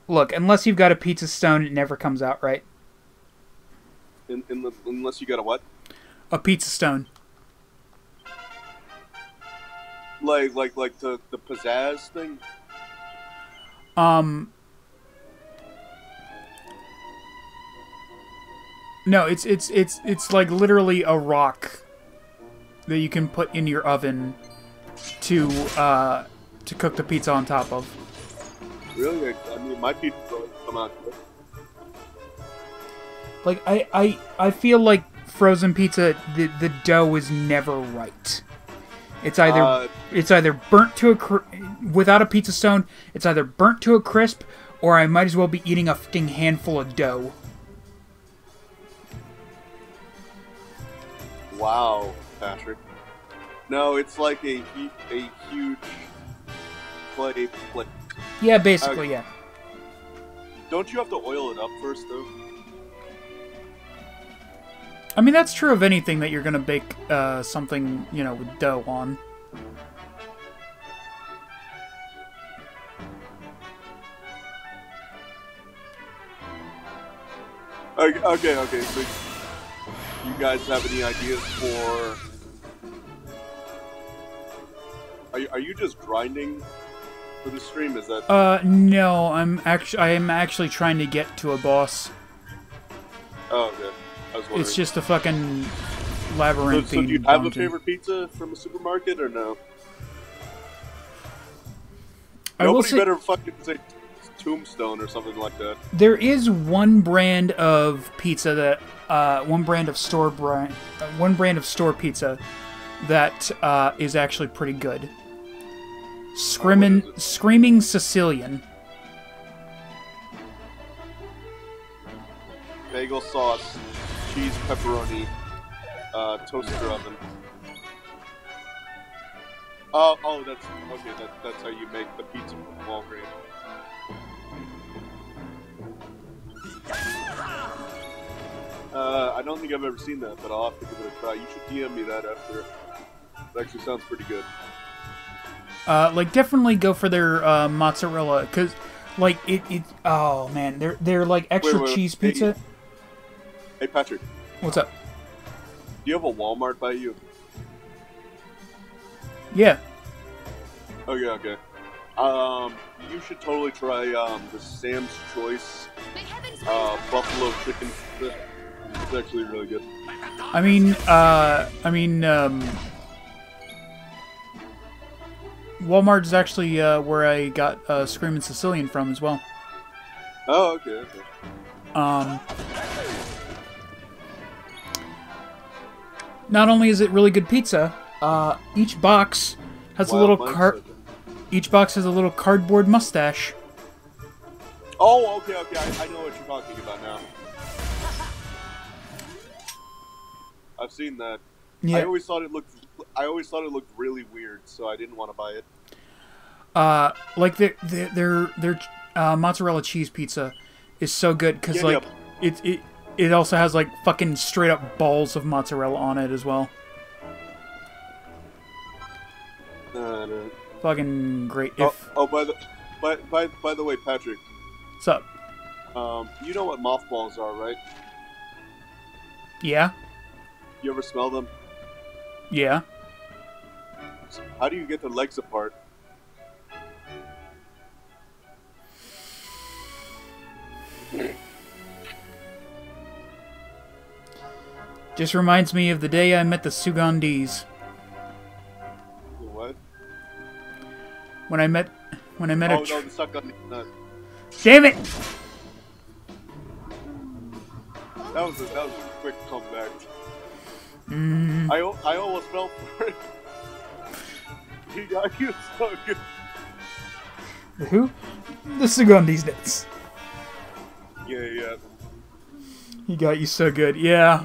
Look, unless you've got a pizza stone, it never comes out right. Unless you got a what? A pizza stone. Like the pizzazz thing? No, it's like literally a rock that you can put in your oven to cook the pizza on top of. Really? I mean, my pizza doesn't come out good. Like, I feel like frozen pizza, the dough is never right. It's either burnt to a... Without a pizza stone, it's either burnt to a crisp, or I might as well be eating a fucking handful of dough. Wow, Patrick. No, it's like a huge play. Yeah, basically, yeah. Don't you have to oil it up first, though? I mean, that's true of anything that you're gonna bake something, you know, with dough on. Okay, okay. So you guys have any ideas for... Are you just grinding for the stream? Is that? No. I am actually trying to get to a boss. Oh, okay. I was wondering. It's just a fucking labyrinth. So do you have a favorite pizza from a supermarket or no? Nobody better fucking say Tombstone or something like that. There is one brand of pizza that, one brand of store pizza that is actually pretty good. Screaming Sicilian. Bagel sauce, cheese, pepperoni, toaster oven. Oh, that's okay. That's how you make the pizza from Walgreens. I don't think I've ever seen that, but I'll have to give it a try. You should DM me that after. It actually sounds pretty good. Like, definitely go for their mozzarella, because, like, oh, man, they're like, extra cheese pizza. Hey, Patrick. What's up? Do you have a Walmart by you? Yeah. Okay, okay. You should totally try, the Sam's Choice, buffalo chicken pizza. It's actually really good. Walmart is actually where I got Screamin' Sicilian from as well. Oh, okay, okay. Not only is it really good pizza, each box has each box has a little cardboard mustache. Oh, okay, okay. I know what you're talking about now. I've seen that. Yeah. I always thought it looked really weird, so I didn't want to buy it. Like their mozzarella cheese pizza is so good because it also has like fucking straight up balls of mozzarella on it as well. No. Fucking great. By the way, Patrick. What's up? You know what mothballs are, right? Yeah. You ever smell them? Yeah. legs? How do you get their legs apart? Just reminds me of the day I met the Sugandhis. What? When I met oh, no, the Sugandhis. Damn it! That was a quick comeback. Mm. I almost fell for it. He got you so good. The who? The Sugandhis nuts. Yeah. He got you so good. Yeah.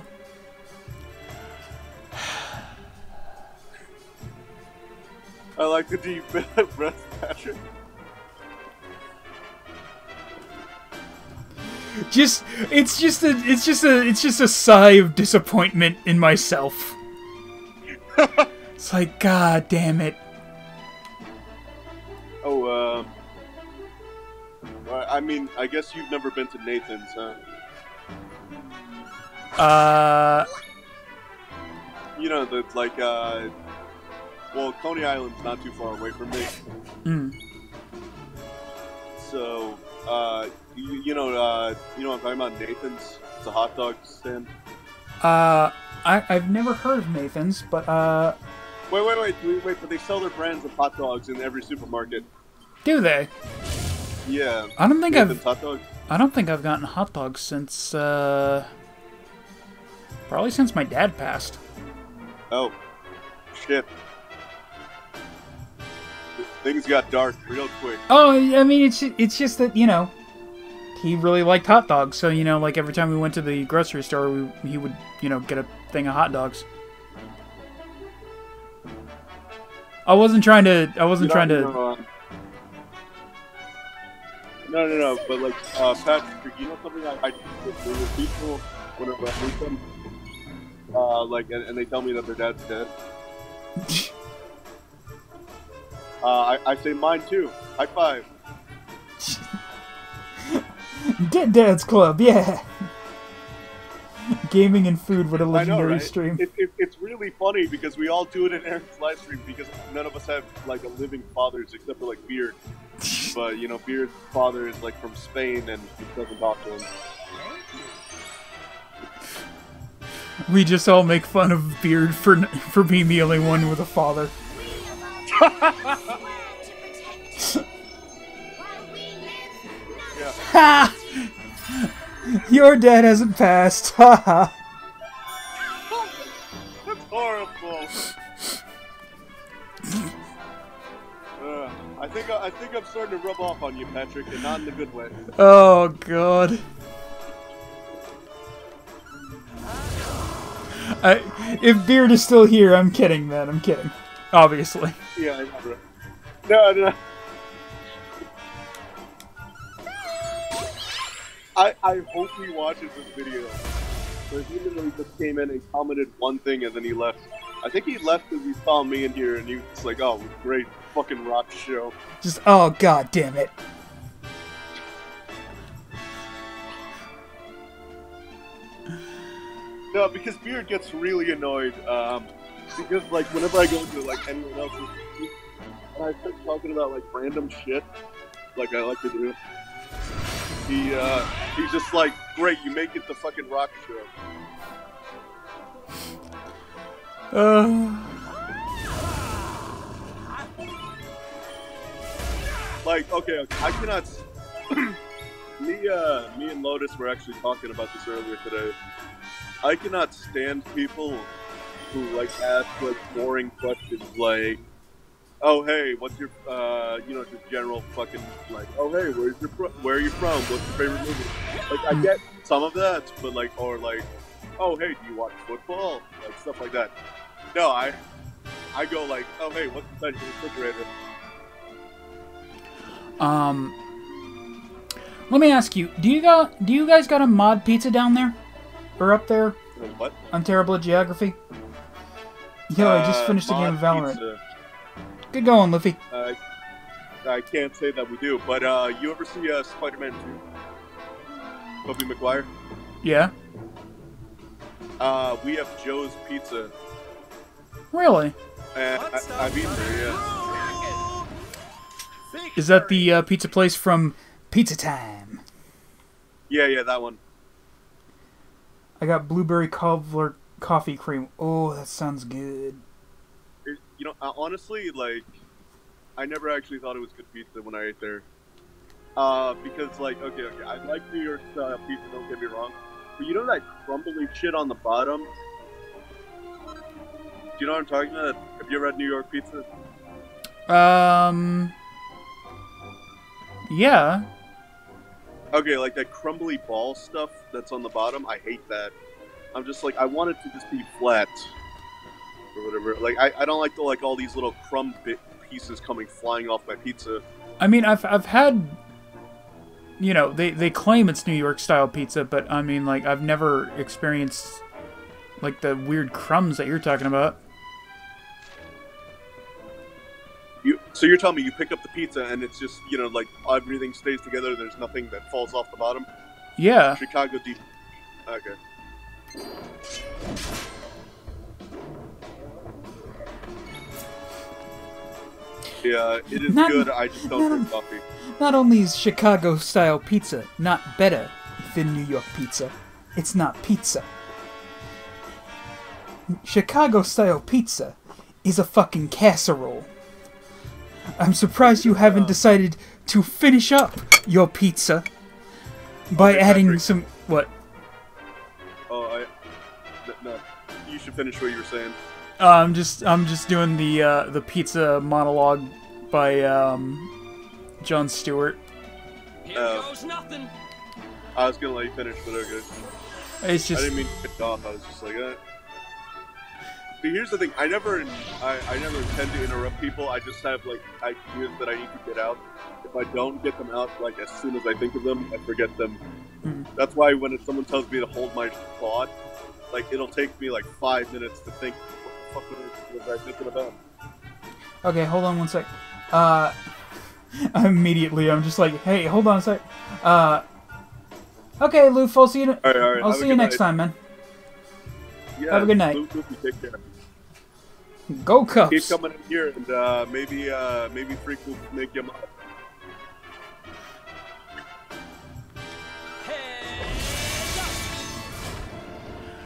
I like the deep breath pattern. It's just a sigh of disappointment in myself. It's like, God damn it. Oh, I mean, I guess you've never been to Nathan's, huh? You know, that's like, well, Coney Island's not too far away from me. Mm. So, you know what I'm talking about, Nathan's? It's a hot dog stand. I've never heard of Nathan's, but, Wait, but they sell their brands of hot dogs in every supermarket. Do they? Yeah. I don't think Nathan's hot dogs. I don't think I've gotten hot dogs since, probably since my dad passed. Oh. Shit. Things got dark real quick. Oh, I mean, it's just that, you know, he really liked hot dogs. So, you know, like every time we went to the grocery store, he would, you know, get a thing of hot dogs. No, but like, Patrick, you know something I do with people whenever I meet them? Like, and they tell me that their dad's dead. I say mine too. High five. Dead Dad's Club, yeah. Gaming and food with a legendary stream. It's really funny because we all do it in Aaron's live stream because none of us have like a living fathers except for like Beard. But you know, Beard's father is like from Spain and he doesn't talk to him. We just all make fun of Beard for being the only one with a father. Ha! Your dad hasn't passed. Ha. That's horrible. I think I'm starting to rub off on you, Patrick, and not in a good way. Oh God. If Beard is still here, I'm kidding, man. I'm kidding. Obviously. Yeah, I remember. No. I hope he watches this video. But he literally just came in and commented one thing and then he left. I think he left because he saw me in here and he was just like, oh, great fucking rock show. Just, oh, god damn it. No, because Beard gets really annoyed. Because, like, whenever I go into, like, anyone else's YouTube, and I start talking about, like, random shit, like I like to do, he's just like, great, you make it the fucking rock show. Like, okay, I cannot... me and Lotus were actually talking about this earlier today. I cannot stand people who like ask like boring questions like, oh hey, what's your you know, just general fucking like, oh hey, where are you from, what's your favorite movie? Like I get some of that, but like, or like, oh hey, do you watch football? Like stuff like that. No, I go like, oh hey, what's inside your refrigerator? Let me ask you, do you guys got a mod pizza down there? Or up there? What? I'm terrible at geography. Yo, I just finished a game of Valorant. Pizza. Good going, Luffy. I can't say that we do, but you ever see Spider-Man 2? Tobey Maguire? Yeah. We have Joe's Pizza. Really? I've eaten there, yeah. Is that the pizza place from Pizza Time? Yeah, yeah, that one. I got blueberry cobbler coffee cream. Oh, that sounds good. You know, honestly, like, I never actually thought it was good pizza when I ate there. Because, like, okay, I like New York style pizza, don't get me wrong. But you know that crumbly shit on the bottom? Do you know what I'm talking about? Have you ever had New York pizza? Yeah. Okay, like that crumbly ball stuff that's on the bottom, I hate that. I'm just like, I want it to just be flat. Or whatever. Like, I don't like the, like, all these little crumb pieces coming flying off my pizza. I mean, I've had... You know, they claim it's New York-style pizza, but, I mean, like, I've never experienced, like, the weird crumbs that you're talking about. So you're telling me you pick up the pizza and it's just, you know, like, everything stays together, there's nothing that falls off the bottom? Yeah. Chicago deep. Okay. Yeah, it is good, I just don't drink coffee. Not only is Chicago-style pizza not better than New York pizza, it's not pizza. Chicago-style pizza is a fucking casserole. I'm surprised you haven't decided to finish up your pizza by adding some... What? Oh, no. You should finish what you were saying. I'm just doing the pizza monologue by Jon Stewart. Here goes nothing. I was gonna let you finish, but okay. It's just... I didn't mean to pick off. I was just like, eh. But here's the thing, I never tend to interrupt people. I just have, like, ideas that I need to get out. If I don't get them out, like, as soon as I think of them, I forget them. Mm-hmm. That's why when someone tells me to hold my thought, like, it'll take me like 5 minutes to think, what the fuck was I thinking about? Okay, hold on one sec. Immediately I'm just like, hey, hold on a sec. Okay, Loof, I'll see you. All right. I'll see you next time, man. Yeah, have a good night. Loof, take care. Go Cubs. Keep coming in here, and maybe Freak will make you up.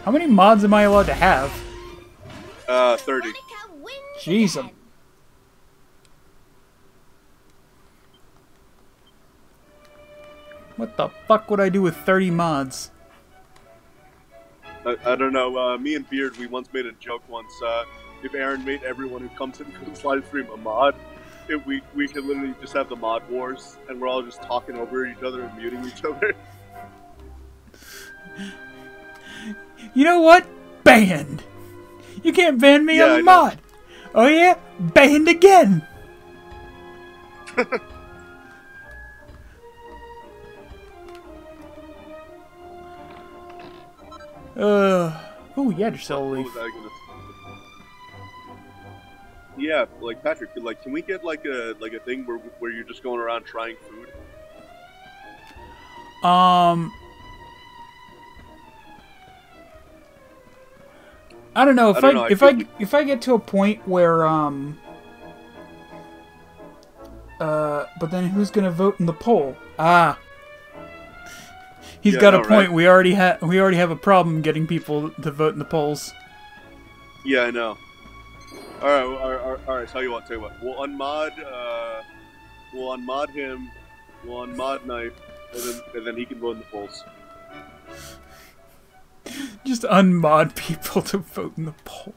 How many mods am I allowed to have? 30. Jeez. What the fuck would I do with 30 mods? I don't know. Me and Beard, we once made a joke once. If Aaron made everyone who comes in to this live stream a mod, we could literally just have the mod wars, and we're all just talking over each other and muting each other. You know what? Banned. You can't ban me on the mod. Oh yeah? Banned again. Oh yeah, just sell a leaf. Yeah, like Patrick, like, can we get like a thing where you're just going around trying food? I don't know if I get to a point where but then who's gonna vote in the poll? Ah. He's got a point. Right? We already have a problem getting people to vote in the polls. Yeah, I know. All right, all right. Tell you what. We'll unmod him. We'll unmod Knife, and then he can vote in the polls. Just unmod people to vote in the poll.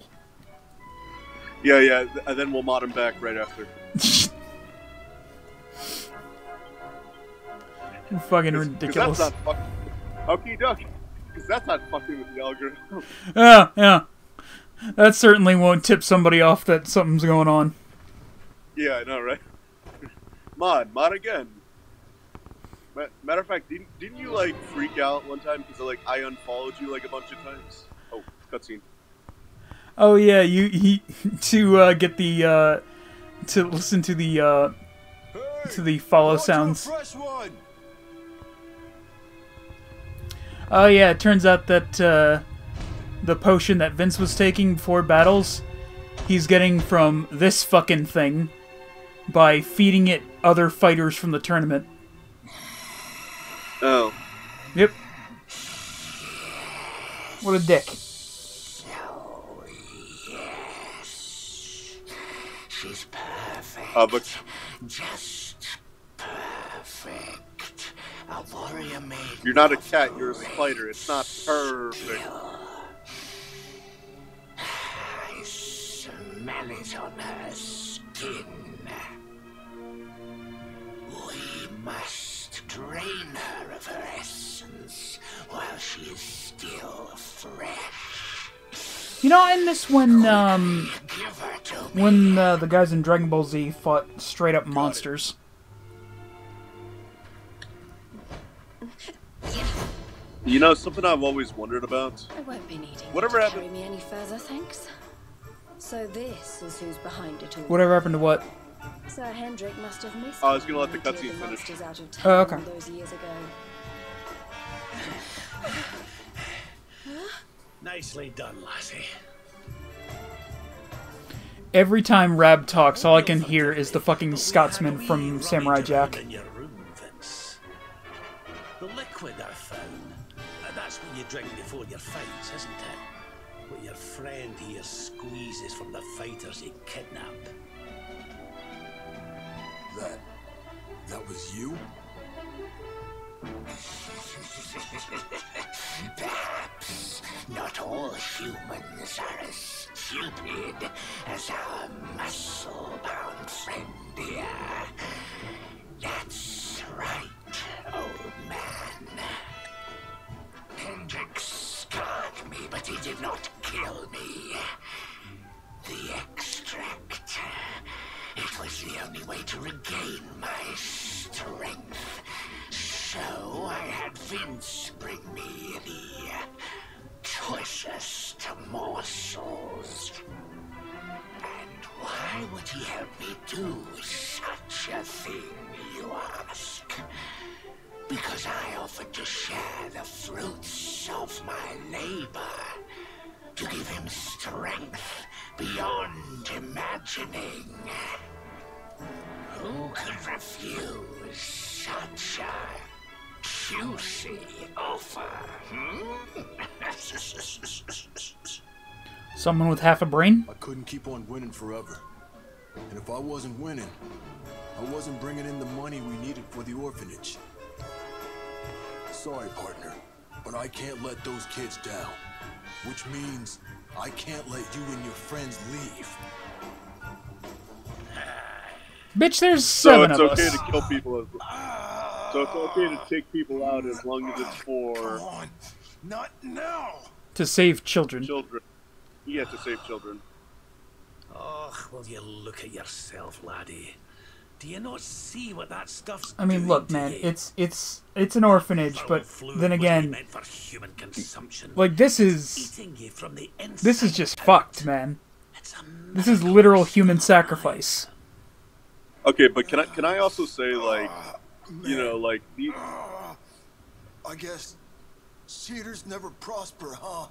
Yeah. And then we'll mod him back right after. Fucking ridiculous. That's not fucking... Okie dokie. Because that's not fucking with the algorithm. Yeah. That certainly won't tip somebody off that something's going on. Yeah, I know, right? Mod again. Matter of fact, didn't you, like, freak out one time because, like, I unfollowed you, like, a bunch of times? Oh, cutscene. Oh, yeah, to listen to the follow sounds. Oh, yeah, it turns out that, the potion that Vince was taking before battles, he's getting from this fucking thing by feeding it other fighters from the tournament. Oh. Yep. What a dick. She's perfect. Just perfect. A warrior maid. You're not a cat, you're a spider. It's not perfect. I smell it on her skin. We must drain her of her essence while she is still fresh. You know, in this one, when the guys in Dragon Ball Z fought straight up monsters. You know, something I've always wondered about. I won't be needing whatever to carry me any further, thanks. So this is who's behind it all. Whatever happened to what? Sir Hendrik must have missed. I was gonna let the cutscene finish. Oh, okay. Those years ago. Nicely done, Lassie. Every time Rab talks, all I can hear is the fucking Scotsman from Samurai Jack. The liquid I found, and that's what you drink before your fights, isn't it? What your friend here squeezes from the fighters he kidnapped. That was you? Perhaps not all humans are as stupid as our muscle-bound friend here. That's right, old man. Hendrik scarred me, but he did not kill me. The extract. It was the only way to regain my strength. So I had Vince bring me the choicest morsels. And why would he help me do such a thing, you ask? Because I offered to share the fruits of my labor, to give him strength beyond imagining. Who could refuse such a juicy offer, Someone with half a brain? I couldn't keep on winning forever. And if I wasn't winning, I wasn't bringing in the money we needed for the orphanage. Sorry, partner, but I can't let those kids down. Which means I can't let you and your friends leave. Bitch, there's seven of us. So it's okay to kill people. So it's okay to take people out as long as it's for... Come on. Not now. To save children. Yeah, to save children. Oh, will you look at yourself, laddie? Do you not see what that stuff's I mean, look, man, it's an orphanage, but then again, like, this is just fucked, man. This is literal human sacrifice. Okay, but can I also say, like... You know, like the... I guess cedars never prosper, huh?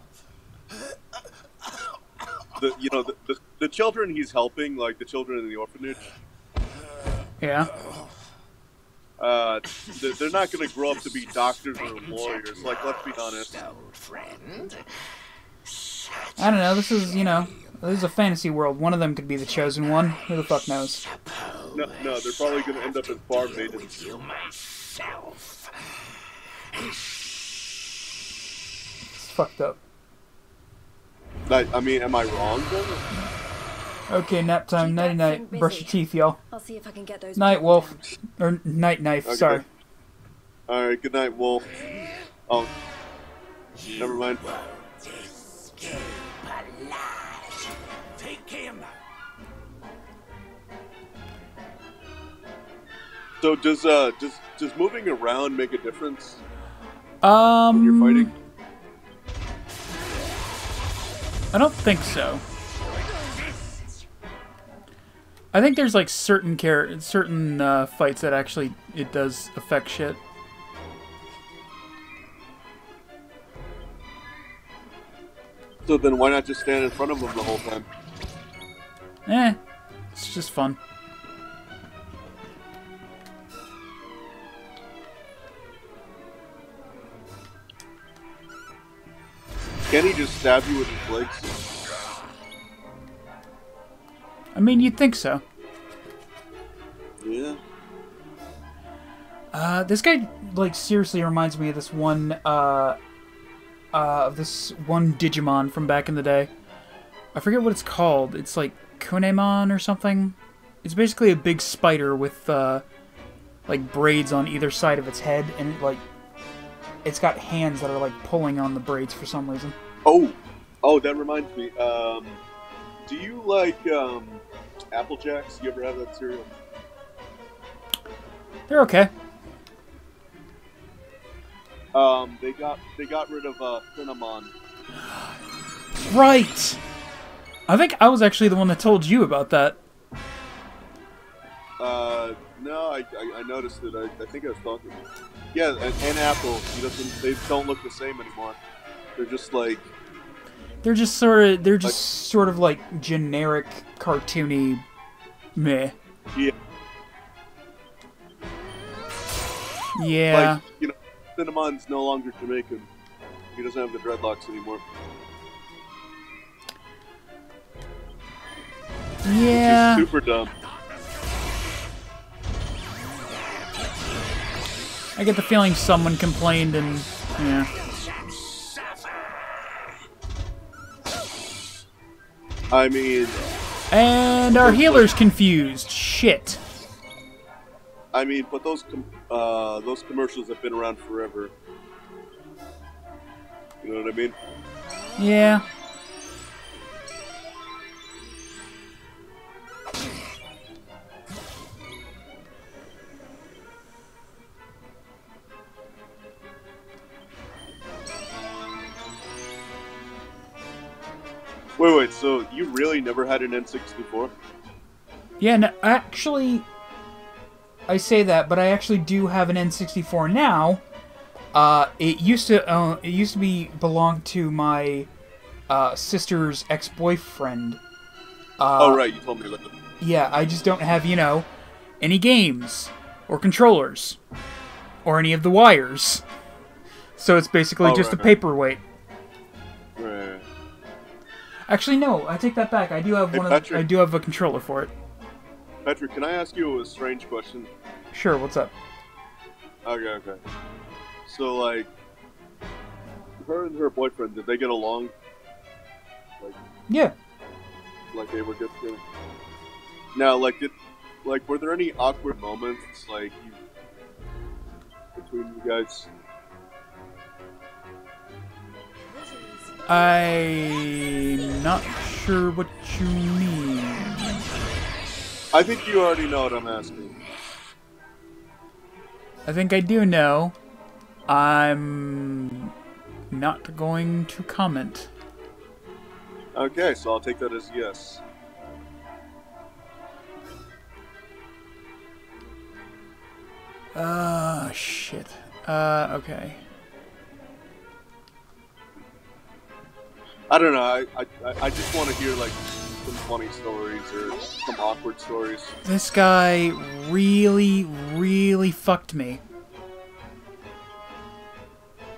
The children he's helping, like the children in the orphanage. Yeah. They're not going to grow up to be doctors or lawyers. Like, let's be honest. I don't know. This is, you know, this is a fantasy world. One of them could be the chosen one. Who the fuck knows? No, they're probably going to end up as farm maidens. It's fucked up. I mean, am I wrong, though? Okay, nap time. Nighty-night. Brush your teeth, y'all. I'll see if I can get those. Night, wolf. Or night knife, okay. Sorry. Alright, good night, wolf. Oh. Never mind. Take him. So does moving around make a difference? When you're fighting? I don't think so. I think there's like certain fights that actually it does affect shit. So then why not just stand in front of them the whole time? Eh, it's just fun. Can he just stab you with his legs? I mean, you'd think so. Yeah. This guy, like, seriously reminds me of this one, Digimon from back in the day. I forget what it's called. It's like Kunemon or something. It's basically a big spider with, like, braids on either side of its head, and, like, it's got hands that are, like, pulling on the braids for some reason. Oh! Oh, that reminds me. Do you like, Apple Jacks? You ever have that cereal? They're okay. They got rid of Cinnamon. Right. I think I was actually the one that told you about that. No, I noticed it. I think I was talking to you. Yeah, and Apple. They don't look the same anymore. They're just like. They're just sort of like generic, cartoony, meh. Yeah. Yeah. Like, you know, Cinnamon's no longer Jamaican. He doesn't have the dreadlocks anymore. Yeah. Which is super dumb. I get the feeling someone complained and, yeah. I mean... And our healer's confused. Shit. I mean, but those commercials have been around forever. You know what I mean? Yeah. Wait, so you really never had an N64? Yeah, no, actually... I say that, but I actually do have an N64 now. It used to belong to my sister's ex-boyfriend. Oh right, you told me about that. Yeah, I just don't have, you know, any games or controllers or any of the wires. So it's basically just a paperweight. Right. Actually, no, I take that back. I do have I do have a controller for it. Patrick, can I ask you a strange question? Sure, what's up? Okay. So, like, her and her boyfriend, did they get along? Like, yeah. Like, they were good together? Now, like, were there any awkward moments, like, between you guys? I'm not sure what you mean. I think you already know what I'm asking. I think I do know. I'm not going to comment. Okay, so I'll take that as yes. Shit. Okay. I don't know. I just want to hear, like, some funny stories or some awkward stories. This guy really, really fucked me.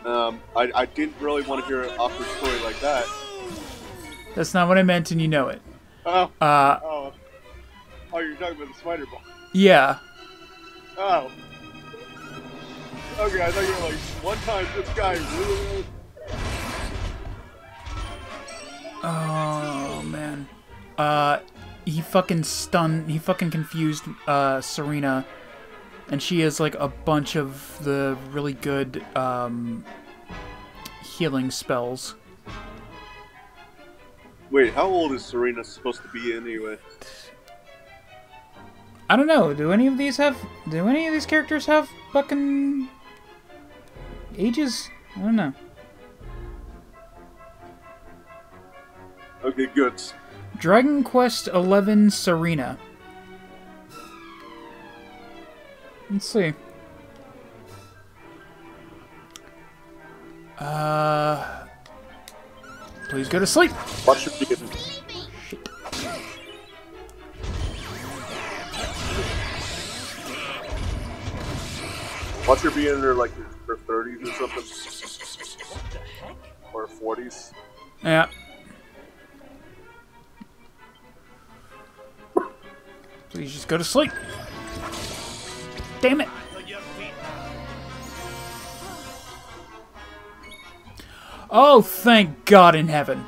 I didn't really want to hear an awkward story like that. That's not what I meant, and you know it. Oh. Oh, you're talking about the spider ball. Yeah. Oh. Okay, I thought you were like, one time this guy really... Oh, man. He fucking confused Serena, and she has, like, a bunch of the really good, healing spells. Wait, how old is Serena supposed to be anyway? I don't know, do any of these characters have fucking ages? I don't know. Okay, good. Dragon Quest XI Serena. Let's see. Please go to sleep. Watch your beginning. Shit. Once you're being in there, like your 30s or something, what the heck? Or 40s. Yeah. Please just go to sleep. Damn it! Oh, thank God in heaven.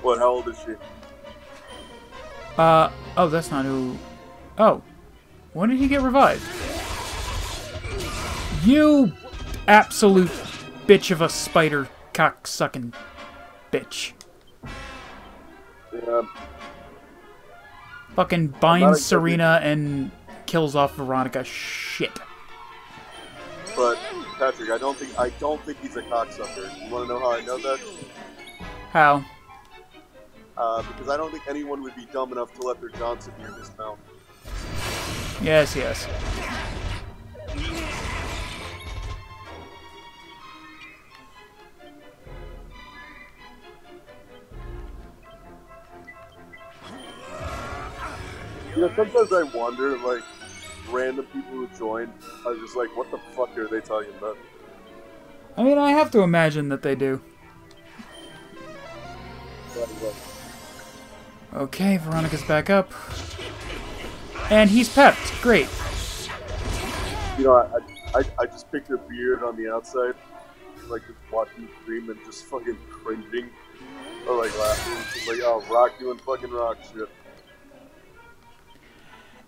What? How old is she? Oh, that's not who. Oh, when did he get revived? You absolute bitch of a spider cock-sucking bitch. Yeah. Fucking binds Serena and kills off Veronica. Shit. But Patrick, I don't think he's a cocksucker. You want to know how I know that? How? Because I don't think anyone would be dumb enough to let their Johnson near this mouth. Yes, yes. You know, sometimes I wonder, like, random people who join are just like, what the fuck are they talking about? I mean, I have to imagine that they do. Okay, Veronica's back up. And he's pepped. Great. You know, I just picked a beard on the outside, like, just watching stream and just fucking cringing. Or, like, laughing. Just like, oh, Rock doing fucking Rock shit.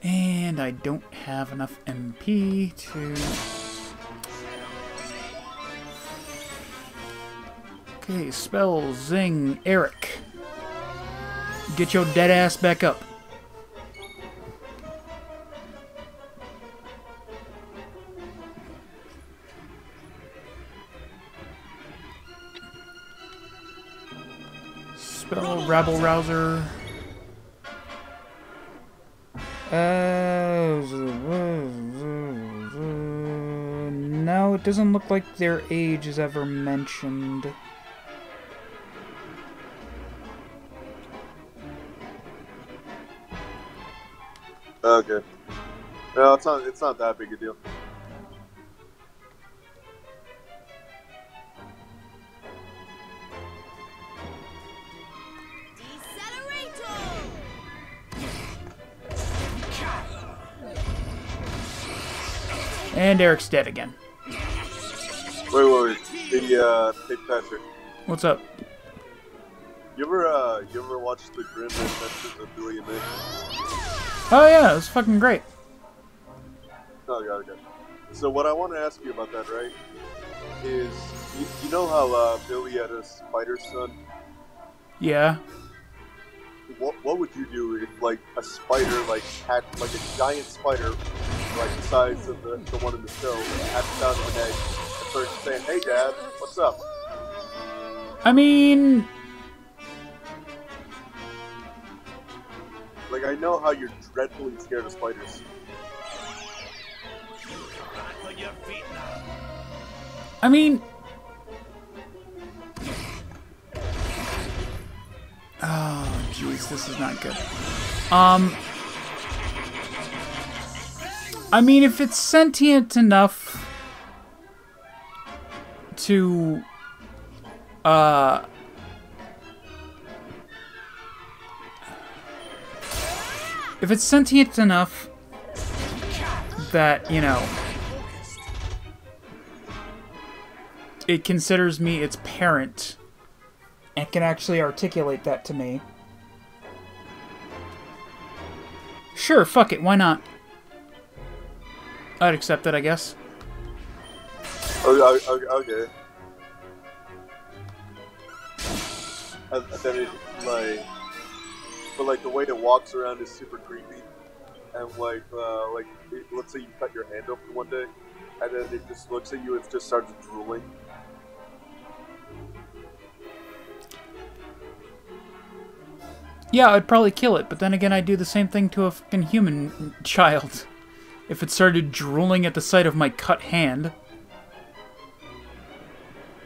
And I don't have enough MP to... Okay, spell zing Eric. Get your dead ass back up. Spell rabble rouser. No, it doesn't look like their age is ever mentioned. Okay. No, it's not that big a deal. And Eric's dead again. Wait. Hey Patrick. What's up? You ever watch The Grim Adventures of Billy and Nick? Oh yeah, it was fucking great. Oh god, okay. So what I want to ask you about that, right, is you know how Billy had a spider son? Yeah. What would you do if, like, a spider, like, had, like, a giant spider, like, the size of the one in the show, had the sound of an egg, and started saying, hey, Dad, what's up? I mean... Like, I know how you're dreadfully scared of spiders. I mean... Oh, jeez, this is not good. I mean, if it's sentient enough to, if it's sentient enough that, you know, it considers me its parent... and can actually articulate that to me. Sure, fuck it, why not? I'd accept it, I guess. Okay. Then it, like... But, like, the way it walks around is super creepy. And, like let's say you cut your hand open one day, and then it just looks at you and just starts drooling. Yeah, I'd probably kill it, but then again, I'd do the same thing to a fucking human child. If it started drooling at the sight of my cut hand.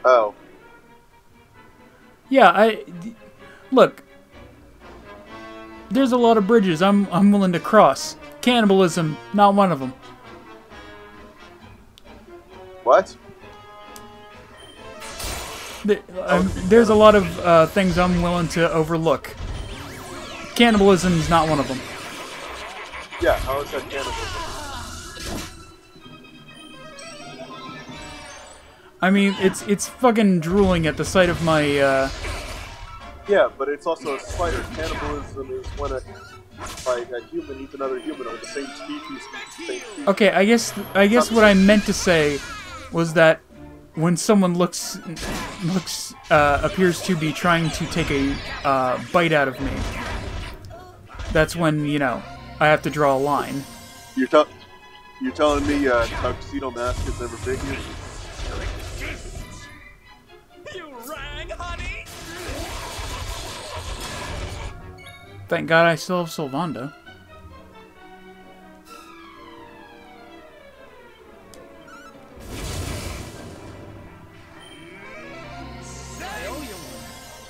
Oh. Yeah, Look. There's a lot of bridges I'm willing to cross. Cannibalism, not one of them. What? There's a lot of things I'm willing to overlook. Cannibalism is not one of them. Yeah, I always said cannibalism. I mean, it's fucking drooling at the sight of my. Yeah, but it's also a spider. Cannibalism is when a like a human eats another human or the same species. Okay, I guess what I meant to say was that. When someone appears to be trying to take a bite out of me, that's when, you know, I have to draw a line. You're telling me Tuxedo Mask has never bit you? You rang, honey. Thank God I still have Sylvanda.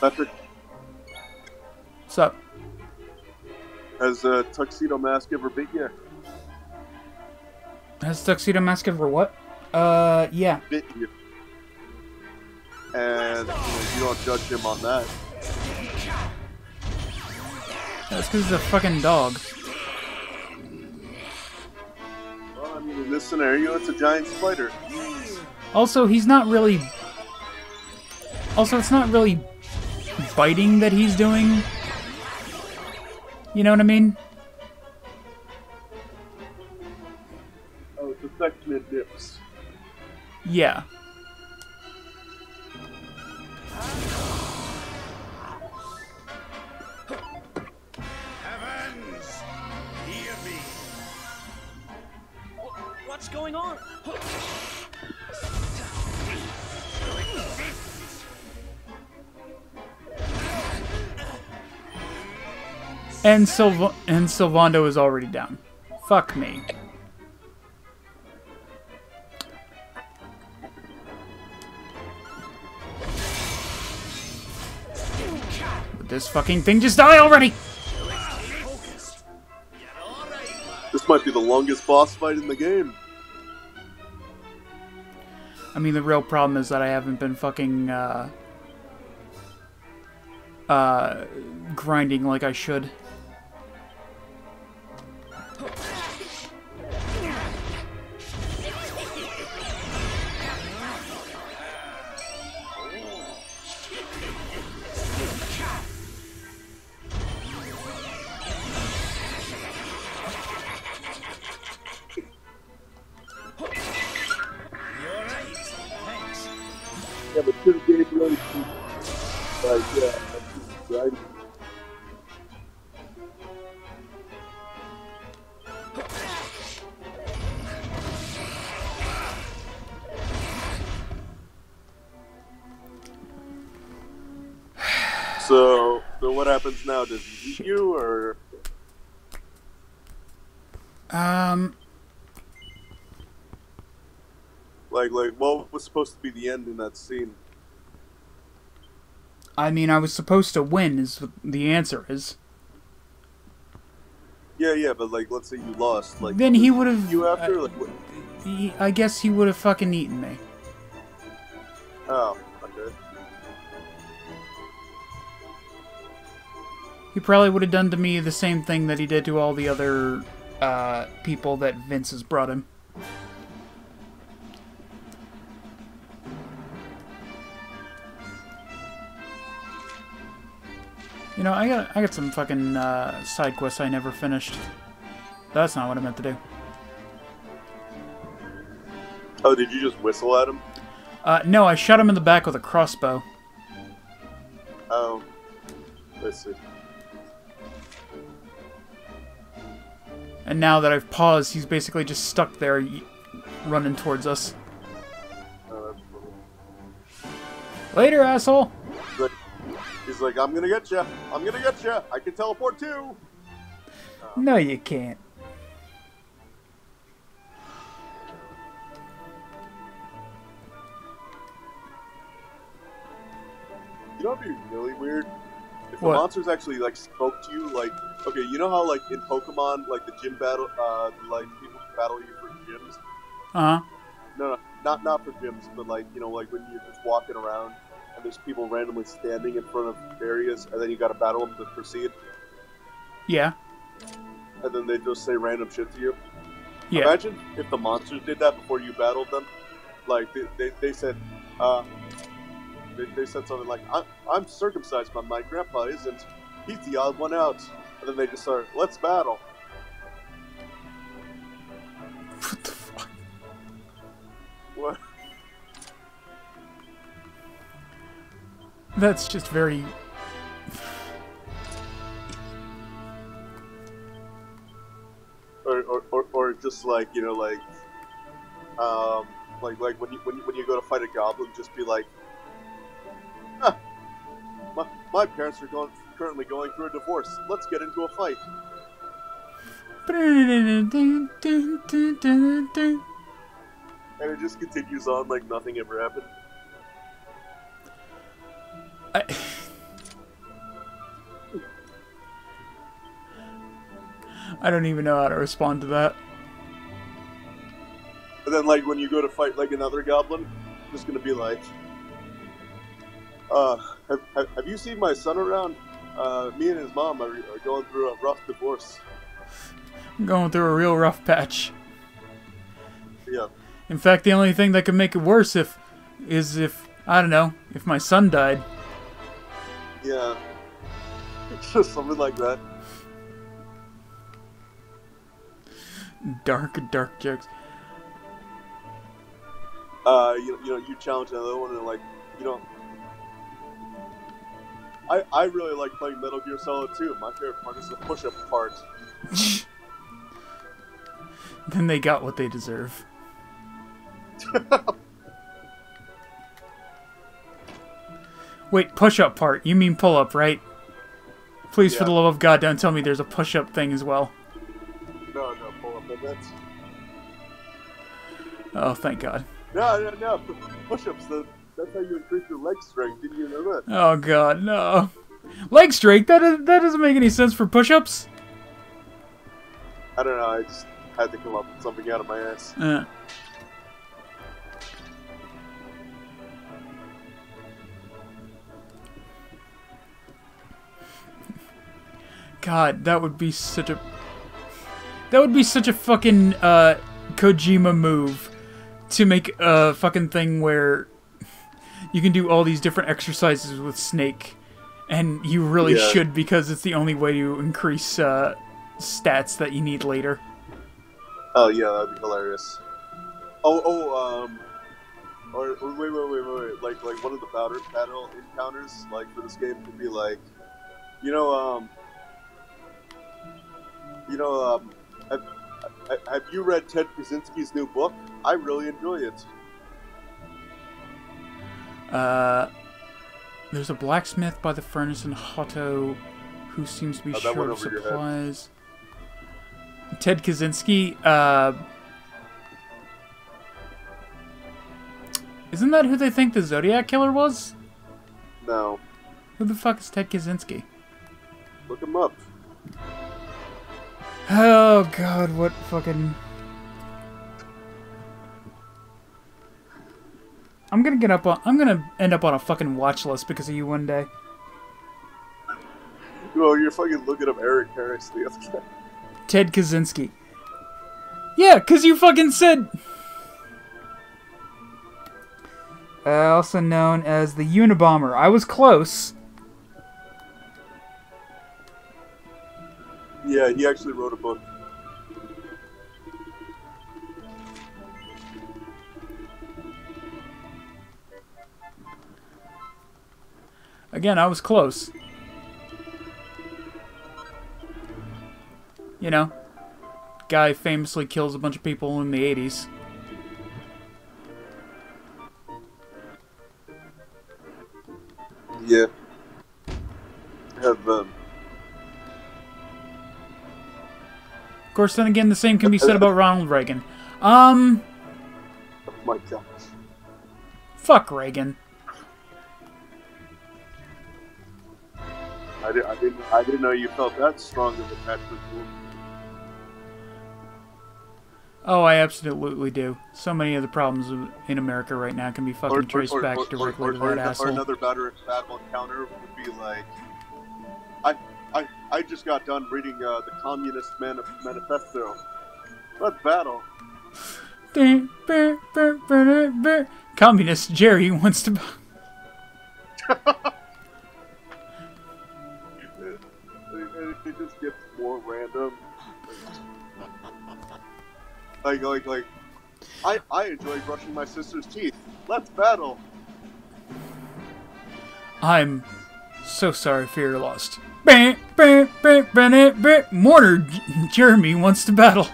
Patrick. What's up? Has Tuxedo Mask ever bit you? Has Tuxedo Mask ever what? Yeah. Bit you. And you don't judge him on that. That's because he's a fucking dog. Well, I mean, in this scenario, it's a giant spider. Also, he's not really... Also, it's not really... biting that he's doing. You know what I mean? Oh, it's affecting the dips. Yeah. Heavens, hear me. What's going on? And Sylvando is already down. Fuck me. Would this fucking thing just die already? This might be the longest boss fight in the game. I mean, the real problem is that I haven't been fucking, grinding like I should. So what happens now? Does he eat you, or...? Like, what was supposed to be the end in that scene? I mean, I was supposed to win, is what the answer is. Yeah, but, like, let's say you lost, like... Then he would've... You after, like, what? I guess he would've fucking eaten me. Oh, okay. He probably would have done to me the same thing that he did to all the other people that Vince has brought him. You know, I got some fucking side quests I never finished. That's not what I meant to do. Oh, did you just whistle at him? No, I shot him in the back with a crossbow. Oh, let's see. And now that I've paused, he's basically just stuck there, running towards us. Oh, later, asshole! He's like, I'm gonna get ya! I'm gonna get ya! I can teleport too! No, you can't. You know what'd be really weird? If the monsters actually, like, spoke to you, like... Okay, you know how, like, in Pokemon, like, the gym battle, like, people battle you for gyms? Uh-huh. No, not for gyms, but like, you know, like when you're just walking around and there's people randomly standing in front of areas, and then you gotta battle them to proceed. Yeah. And then they just say random shit to you. Yeah. Imagine if the monsters did that before you battled them. Like they said, they said something like, "I'm circumcised, but my grandpa isn't. He's the odd one out." And then they just start, "Let's battle." What the fuck? What? That's just very. Or just like, you know, like when you go to fight a goblin, just be like, "Huh, my parents are currently going through a divorce. Let's get into a fight." And it just continues on like nothing ever happened. I don't even know how to respond to that. And then, like, when you go to fight, like, another goblin, I'm just gonna be like, have you seen my son around? Me and his mom are going through a rough divorce. I'm going through a real rough patch. Yeah. In fact, the only thing that could make it worse is if, I don't know, if my son died. Yeah. Just something like that. Dark jokes. You know, you challenge another one and like, you know, I really like playing Metal Gear Solid 2. My favorite part is the push-up part. Then they got what they deserve. Wait, push-up part? You mean pull-up, right? Please, yeah. For the love of God, don't tell me there's a push-up thing as well. No, pull-up, that's... Oh, thank God. No. Push-ups, that's how you increase your leg strength. Didn't you know that? Oh, God, no. Leg strength? That doesn't make any sense for push-ups. I don't know. I just had to come up with something out of my ass. God, that would be such a... That would be such a fucking, Kojima move. To make a fucking thing where you can do all these different exercises with Snake, and you really should, because it's the only way to increase stats that you need later. Oh yeah, that'd be hilarious. Or wait, like one of the battle encounters, like for this game, could be like, have you read Ted Kaczynski's new book? I really enjoy it. There's a blacksmith by the furnace in Hotto who seems to be short of supplies. Ted Kaczynski, isn't that who they think the Zodiac Killer was? No. Who the fuck is Ted Kaczynski? Look him up. Oh God, what fucking... I'm gonna end up on a fucking watch list because of you one day. Well, you're fucking looking up Eric Harris the other day. Ted Kaczynski. Yeah, cause you fucking said... also known as the Unabomber. I was close. Yeah, he actually wrote a book. Again, I was close. You know, guy famously kills a bunch of people in the 80s. Yeah. Have, Of course, then again, the same can be said about Ronald Reagan. Oh my gosh. Fuck Reagan. I didn't know you felt that strong of attachment to him. Oh, I absolutely do. So many of the problems in America right now can be fucking traced back directly to that asshole. Or another bad one counter would be like, I just got done reading the Communist Manifesto. Let's battle. Communist Jerry wants to. It just gets more random. Like. I enjoy brushing my sister's teeth. Let's battle. I'm so sorry for your loss. Mortar Jeremy wants to battle.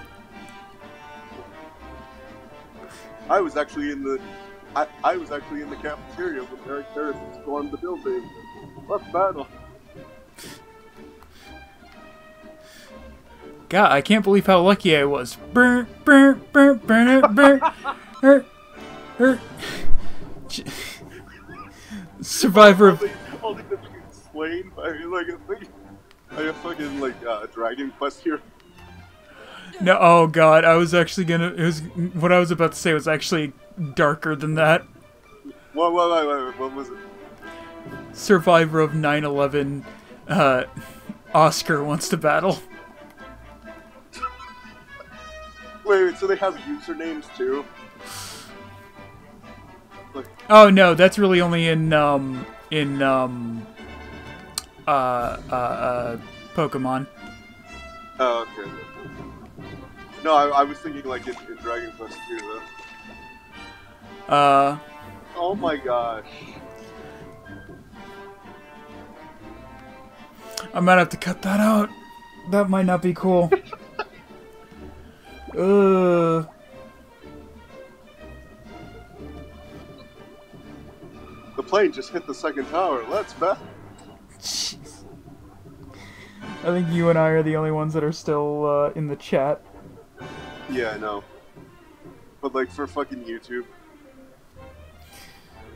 I was actually in the, I was actually in the cafeteria when Eric Harris stormed the building. Let's battle. God, I can't believe how lucky I was. Survivor of. Only that you can explain. I mean, like a fucking like Dragon Quest here. No, oh god, I was actually gonna. It was what I was about to say was actually darker than that. What was it? Survivor of 9/11, Oscar wants to battle. Wait, so they have usernames too? Like, oh no, that's really only in Pokemon. Oh, okay. No, I was thinking like in Dragon Quest II, though. Oh my gosh. I might have to cut that out. That might not be cool. The plane just hit the second tower. Let's bet. Jeez. I think you and I are the only ones that are still in the chat. Yeah, I know. But, like, for fucking YouTube.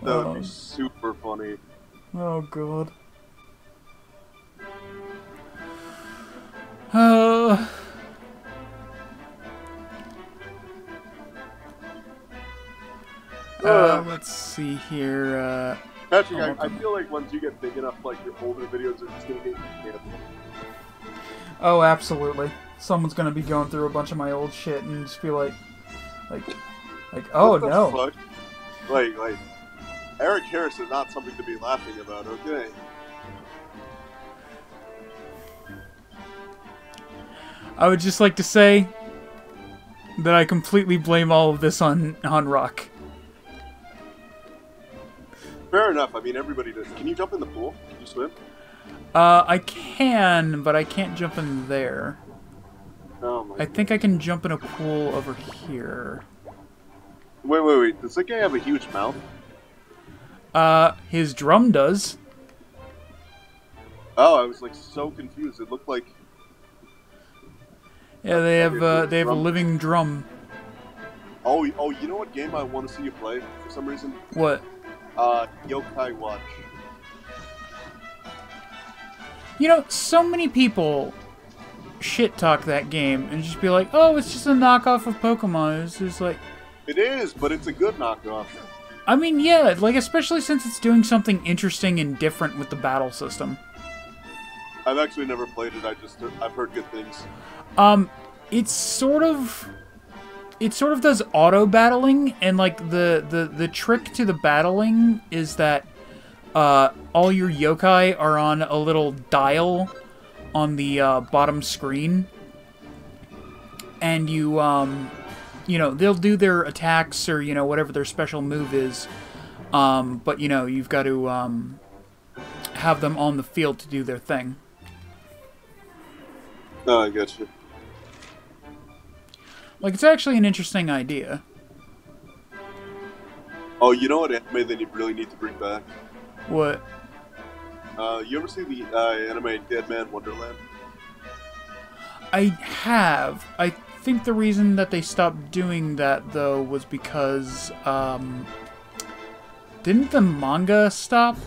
That would be super funny. Oh, God. Let's see here, Patrick, I feel like once you get big enough, like, your older videos are just gonna get canceled. Oh, absolutely. Someone's gonna be going through a bunch of my old shit and just be like, oh no. Fuck? Like, Eric Harris is not something to be laughing about, okay? I would just like to say that I completely blame all of this on Rock. Fair enough, I mean, everybody does. Can you jump in the pool? Can you swim? I can, but I can't jump in there. Oh my God. I think I can jump in a pool over here. Wait. Does that guy have a huge mouth? His drum does. Oh, I was like so confused. It looked like. Yeah, they have a living drum. Oh, you know what game I want to see you play for some reason? What? Yokai Watch. You know, so many people shit talk that game and just be like, oh, it's just a knockoff of Pokemon. It's just like, it is, but it's a good knockoff. I mean, yeah, like especially since it's doing something interesting and different with the battle system. I've actually never played it. I've heard good things. It sort of does auto battling, and like the trick to the battling is that all your yokai are on a little dial on the bottom screen, and you you know, they'll do their attacks or, you know, whatever their special move is, but you know, you've got to have them on the field to do their thing. Oh, I got you. Like, it's actually an interesting idea. Oh, you know what anime that you really need to bring back? What? You ever see the anime Deadman Wonderland? I have. I think the reason that they stopped doing that, though, was because, didn't the manga stop?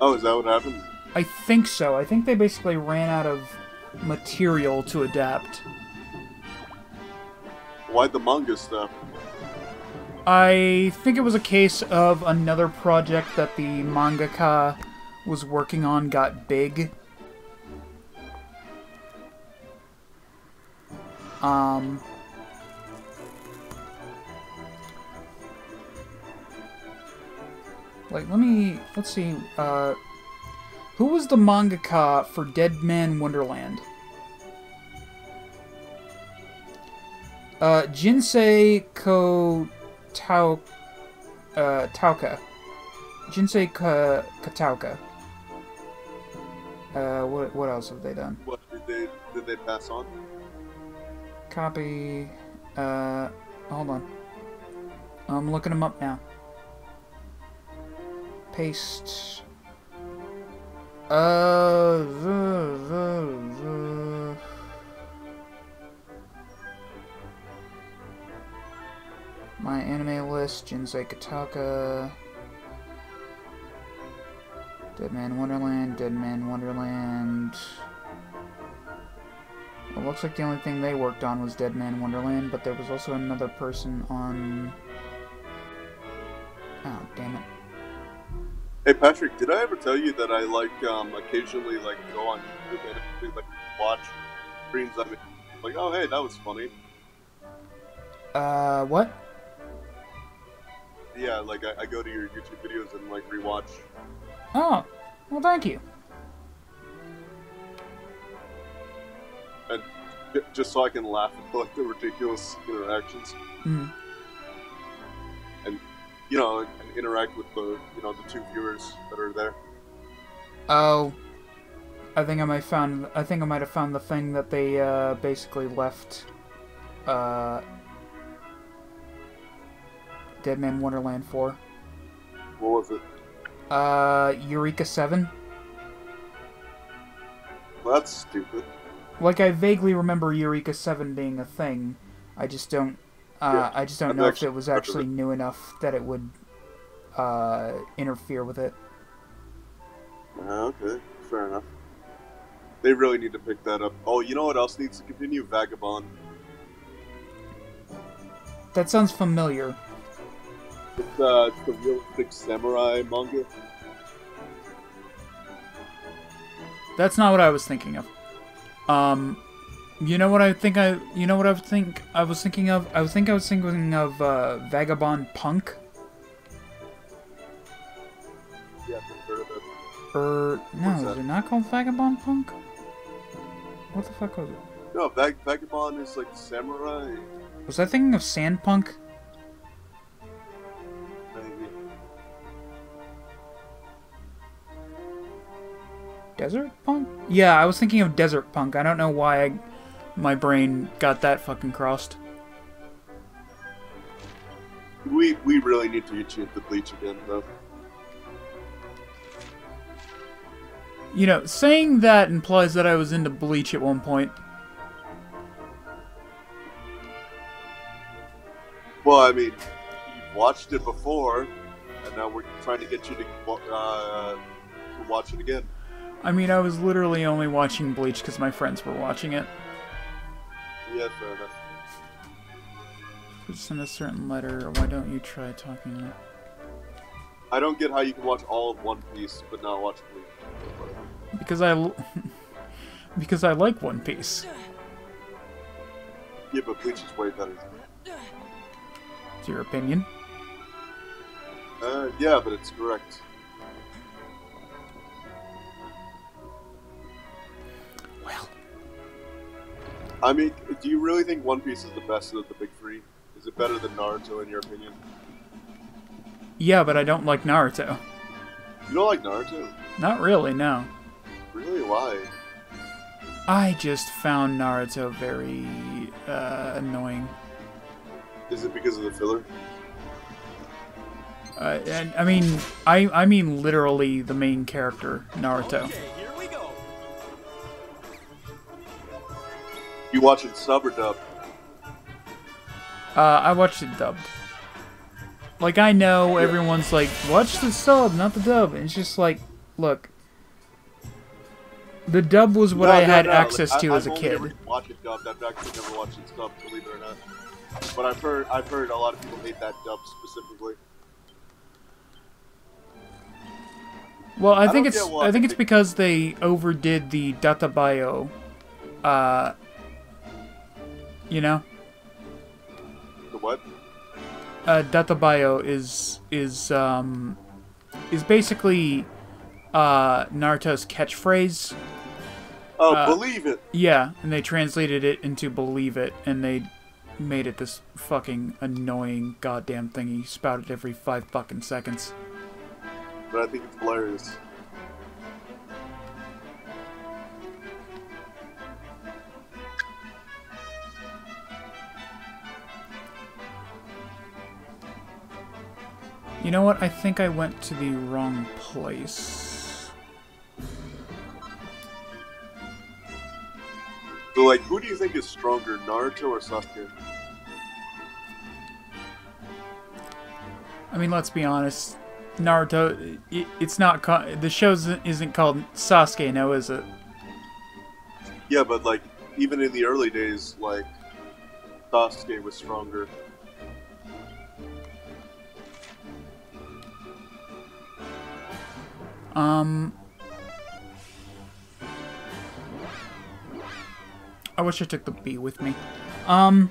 Oh, is that what happened? I think so. I think they basically ran out of material to adapt. Why the manga stuff? I think it was a case of another project that the mangaka was working on got big. Like, let's see, who was the mangaka for Deadman Wonderland? Jinsei Kataoka. Jinsei Kataoka. What else have they done? What did they pass on? Copy. Hold on. I'm looking them up now. Paste. My anime list, Jinsei Kataoka, Deadman Wonderland. Well, it looks like the only thing they worked on was Deadman Wonderland, but there was also another person on... Oh, damn it. Hey Patrick, did I ever tell you that I like occasionally like go on YouTube and like watch streams of it? Like, oh hey, that was funny. What? Yeah, like I go to your YouTube videos and like rewatch. Oh, well, thank you. And just so I can laugh at like the ridiculous interactions. Mm. And you know, and interact with the the two viewers that are there. Oh, I think I might have found the thing that they basically left. Deadman Wonderland 4. What was it? Eureka 7. Well, that's stupid. Like, I vaguely remember Eureka 7 being a thing. I just don't. Yeah, I just don't know if it was actually new enough that it would interfere with it. Okay, fair enough. They really need to pick that up. Oh, you know what else needs to continue? Vagabond. That sounds familiar. It's the realistic samurai manga. That's not what I was thinking of. You know what I think I was thinking of? I was thinking of Vagabond Punk. Yeah, I've heard of it. No, is it not called Vagabond Punk? What the fuck was it? No, Vagabond is like samurai. Was I thinking of Sandpunk? Desert Punk? Yeah, I was thinking of Desert Punk. I don't know why my brain got that fucking crossed. We really need to get you into Bleach again, though. You know, saying that implies that I was into Bleach at one point. Well, I mean, you've watched it before, and now we're trying to get you to watch it again. I mean, I was literally only watching Bleach because my friends were watching it. Yeah, fair enough. Send a certain letter, or why don't you try talking to... I don't get how you can watch all of One Piece, but not watch Bleach. Because because I like One Piece. Yeah, but Bleach is way better. It's your opinion. Yeah, but it's correct. I mean, do you really think One Piece is the best of the big three? Is it better than Naruto, in your opinion? Yeah, but I don't like Naruto. You don't like Naruto? Not really, no. Really? Why? I just found Naruto very annoying. Is it because of the filler? And, I mean, I mean literally the main character, Naruto. Okay. You watching sub or dub? I watched it dubbed. Like, I know everyone's like, watch the sub, not the dub. And it's just like, look. The dub was what I had access to as a kid. I've only ever watched it dubbed. I've actually never watched it subbed, believe it or not. But I've heard a lot of people hate that dub specifically. Well, I think it's because they overdid the Databayo, you know. The what? Databayo is basically Naruto's catchphrase. Oh, believe it. Yeah, and they translated it into believe it, and they made it this fucking annoying goddamn thing he spouted every 5 fucking seconds. But I think it's hilarious. You know what? I think I went to the wrong place. So, like, who do you think is stronger, Naruto or Sasuke? I mean, let's be honest. Naruto, it's not, the show isn't called Sasuke now, is it? Yeah, but like, even in the early days, like, Sasuke was stronger. I wish I took the B with me. I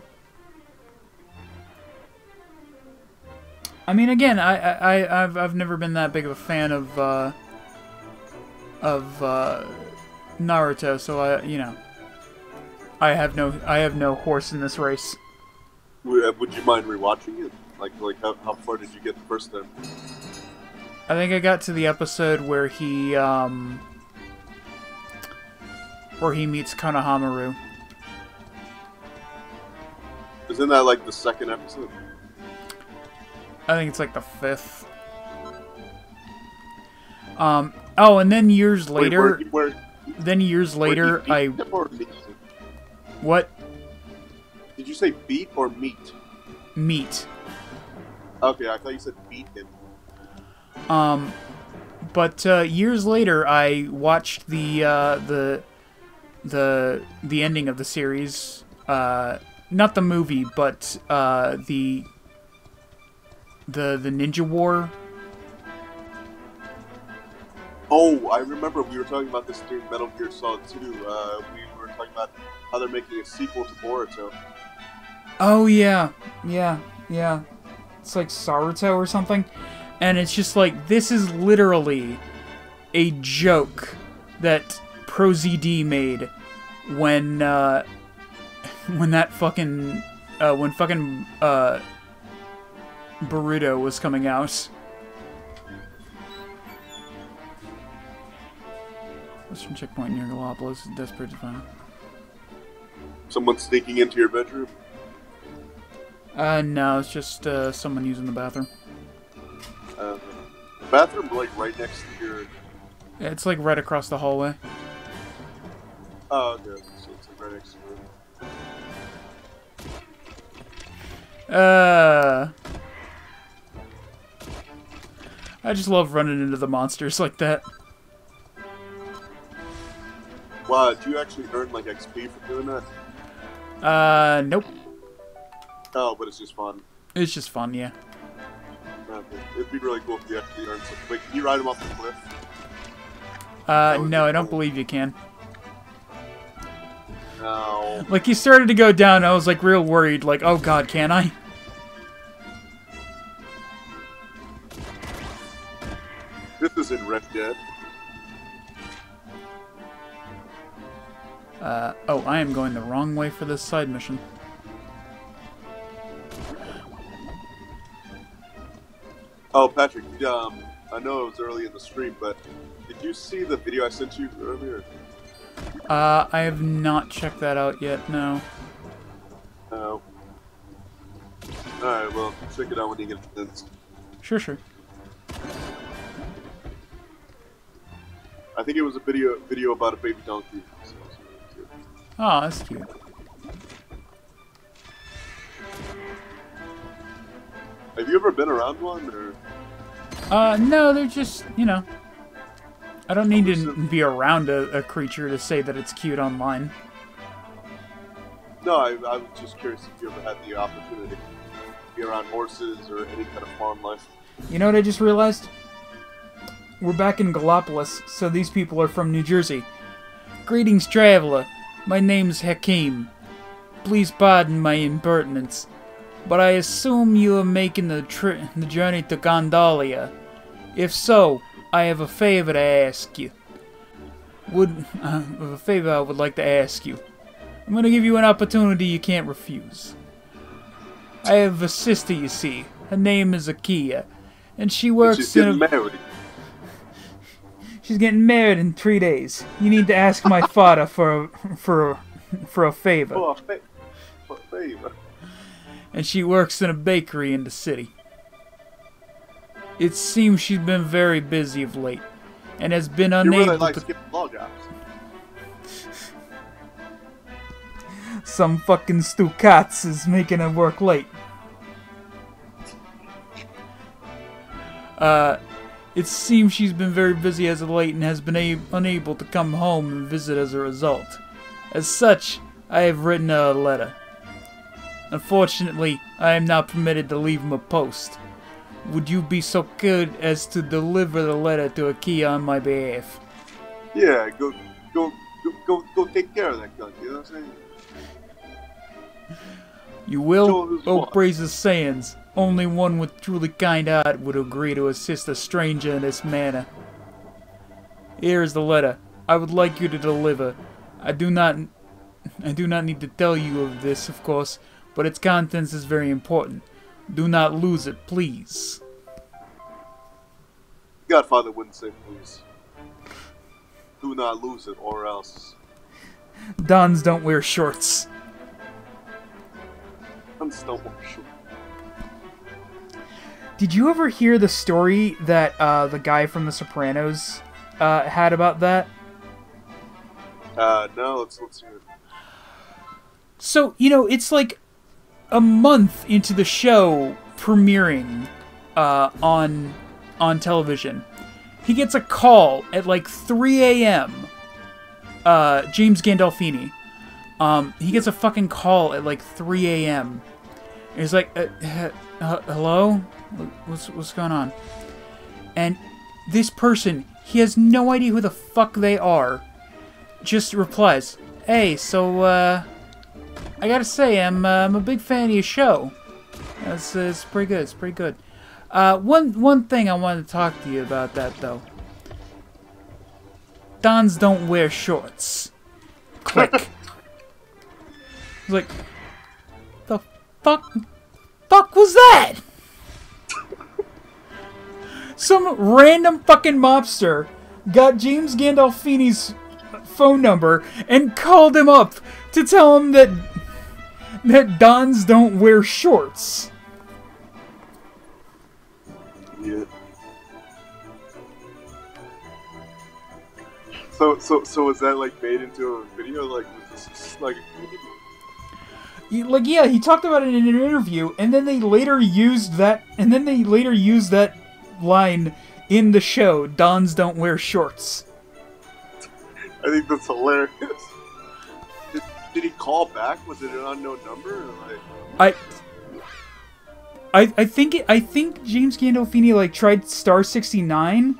mean, again, I've never been that big of a fan of Naruto, so I have no horse in this race. Would you mind rewatching it? Like how far did you get the first time? I think I got to the episode where he meets Konohamaru. Isn't that like the second episode? I think it's like the 5th. Oh, and then years later... Wait, years later, I... What? Did you say beat or meet? Meet. Okay, I thought you said beat him. But years later, I watched the ending of the series. Not the movie, but the Ninja War. Oh, I remember we were talking about this during Metal Gear Solid 2. We were talking about how they're making a sequel to Boruto. Oh yeah, yeah, yeah. It's like Saruto or something, and it's just like this is literally a joke that ProZD made when that fucking when Boruto was coming out. Western checkpoint near Galapagos is desperate to find. Someone sneaking into your bedroom? No, it's just someone using the bathroom. The bathroom, like, right next to your... Yeah, it's, like, right across the hallway. Oh, okay. So it's, like, right next to your... I just love running into the monsters like that. Wow, do you actually earn like XP for doing that? Nope. Oh, but it's just fun. It's just fun, yeah. It'd be really cool if you actually earned something. Wait, can you ride him off the cliff? No, I don't believe you can. No. Like, he started to go down, I was, like, real worried, like, oh god, can I? This is in Red Dead. Oh, I am going the wrong way for this side mission. Oh, Patrick, I know it was early in the stream, but did you see the video I sent you earlier? I have not checked that out yet, no. Oh. Alright, well, check it out when you get to this. Sure, sure. I think it was a video about a baby donkey. So really oh, that's cute. Have you ever been around one, or...? No, they're just, you know... I don't need to be around a creature to say that it's cute online. No, I was just curious if you ever had the opportunity to be around horses or any kind of farm life. You know what I just realized? We're back in Gallipolis, so these people are from New Jersey. Greetings, traveler. My name's Hakeem. Please pardon my impertinence, but I assume you are making the journey to Gondolia. If so, I have a favor to ask you. A favor I would like to ask you. I'm gonna give you an opportunity you can't refuse. I have a sister, you see. Her name is Akia, and she works married. She's getting married in 3 days. You need to ask my father for a favor. For a favor. And she works in a bakery in the city. It seems she's been very busy of late, and has been unable to get blowjobs. Some fucking Stucats is making her work late. It seems she's been very busy as of late and has been unable to come home and visit as a result. As such, I have written a letter. Unfortunately, I am not permitted to leave my post. Would you be so good as to deliver the letter to Akia on my behalf? Yeah, go take care of that gun, you know what I'm saying? You will, oh praises Sands. Only one with truly kind heart would agree to assist a stranger in this manner. Here is the letter. I would like you to deliver. I do not need to tell you of this, of course, but its contents is very important. Do not lose it, please. Godfather wouldn't say please. Do not lose it, or else. Dons don't wear shorts. Dons don't wear shorts. Did you ever hear the story that the guy from The Sopranos had about that? No, let's hear it. So, you know, it's like a month into the show premiering on television, he gets a call at like 3 a.m. James Gandolfini. He gets a fucking call at like 3 a.m. And he's like, hello? What's going on? And this person, he has no idea who the fuck they are, just replies, hey, so, I gotta say, I'm a big fan of your show. It's pretty good. It's pretty good. One thing I wanted to talk to you about that though. Dons don't wear shorts. Click. Like, the fuck was that? Some random fucking mobster got James Gandolfini's phone number and called him up to tell him that dons don't wear shorts. Yeah. So was that like made into a video? Like, was this like a video? Yeah, he talked about it in an interview, and then they later used that. And then they later used that line in the show. Dons don't wear shorts. I think that's hilarious. Did he call back? Was it an unknown number? Like... I think James Gandolfini like tried star 69,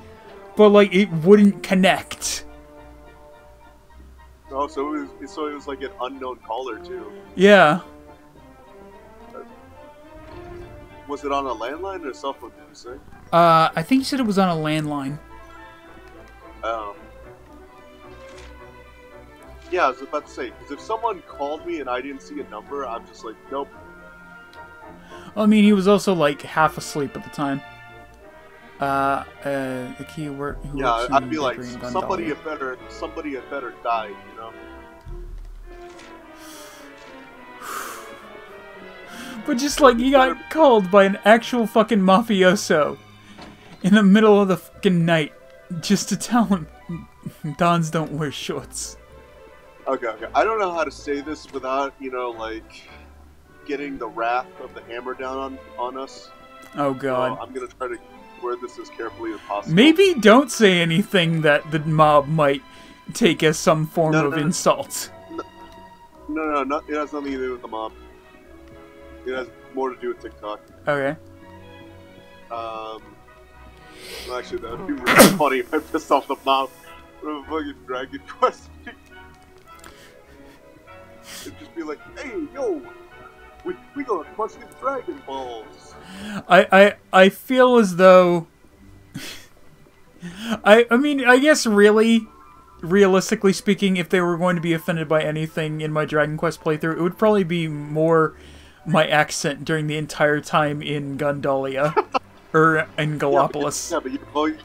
but like it wouldn't connect. Oh, so it was like an unknown caller too. Yeah. Was it on a landline or a cell phone? Did you say? I think he said it was on a landline. Oh. Yeah, I was about to say, because if someone called me and I didn't see a number, I'm just like, nope. I mean, he was also, like, half asleep at the time. The key word... Yeah, I'd be like, somebody had better die, you know? But just, like, you got called by an actual fucking mafioso in the middle of the fucking night just to tell him dons don't wear shorts. Okay. I don't know how to say this without, you know, like, getting the wrath of the hammer down on us. Oh, God. So I'm going to try to word this as carefully as possible. Maybe don't say anything that the mob might take as some form of insult. No, No, it has nothing to do with the mob. It has more to do with TikTok. Okay. Well, actually, that would be really funny if I pissed off the mob from a fucking Dragon Quest. It'd just be like, hey, yo, we gonna punch these Dragon Balls. I feel as though... I mean, I guess really, realistically speaking, if they were going to be offended by anything in my Dragon Quest playthrough, it would probably be more my accent during the entire time in Gondolia. Or in Galopolis. Yeah, but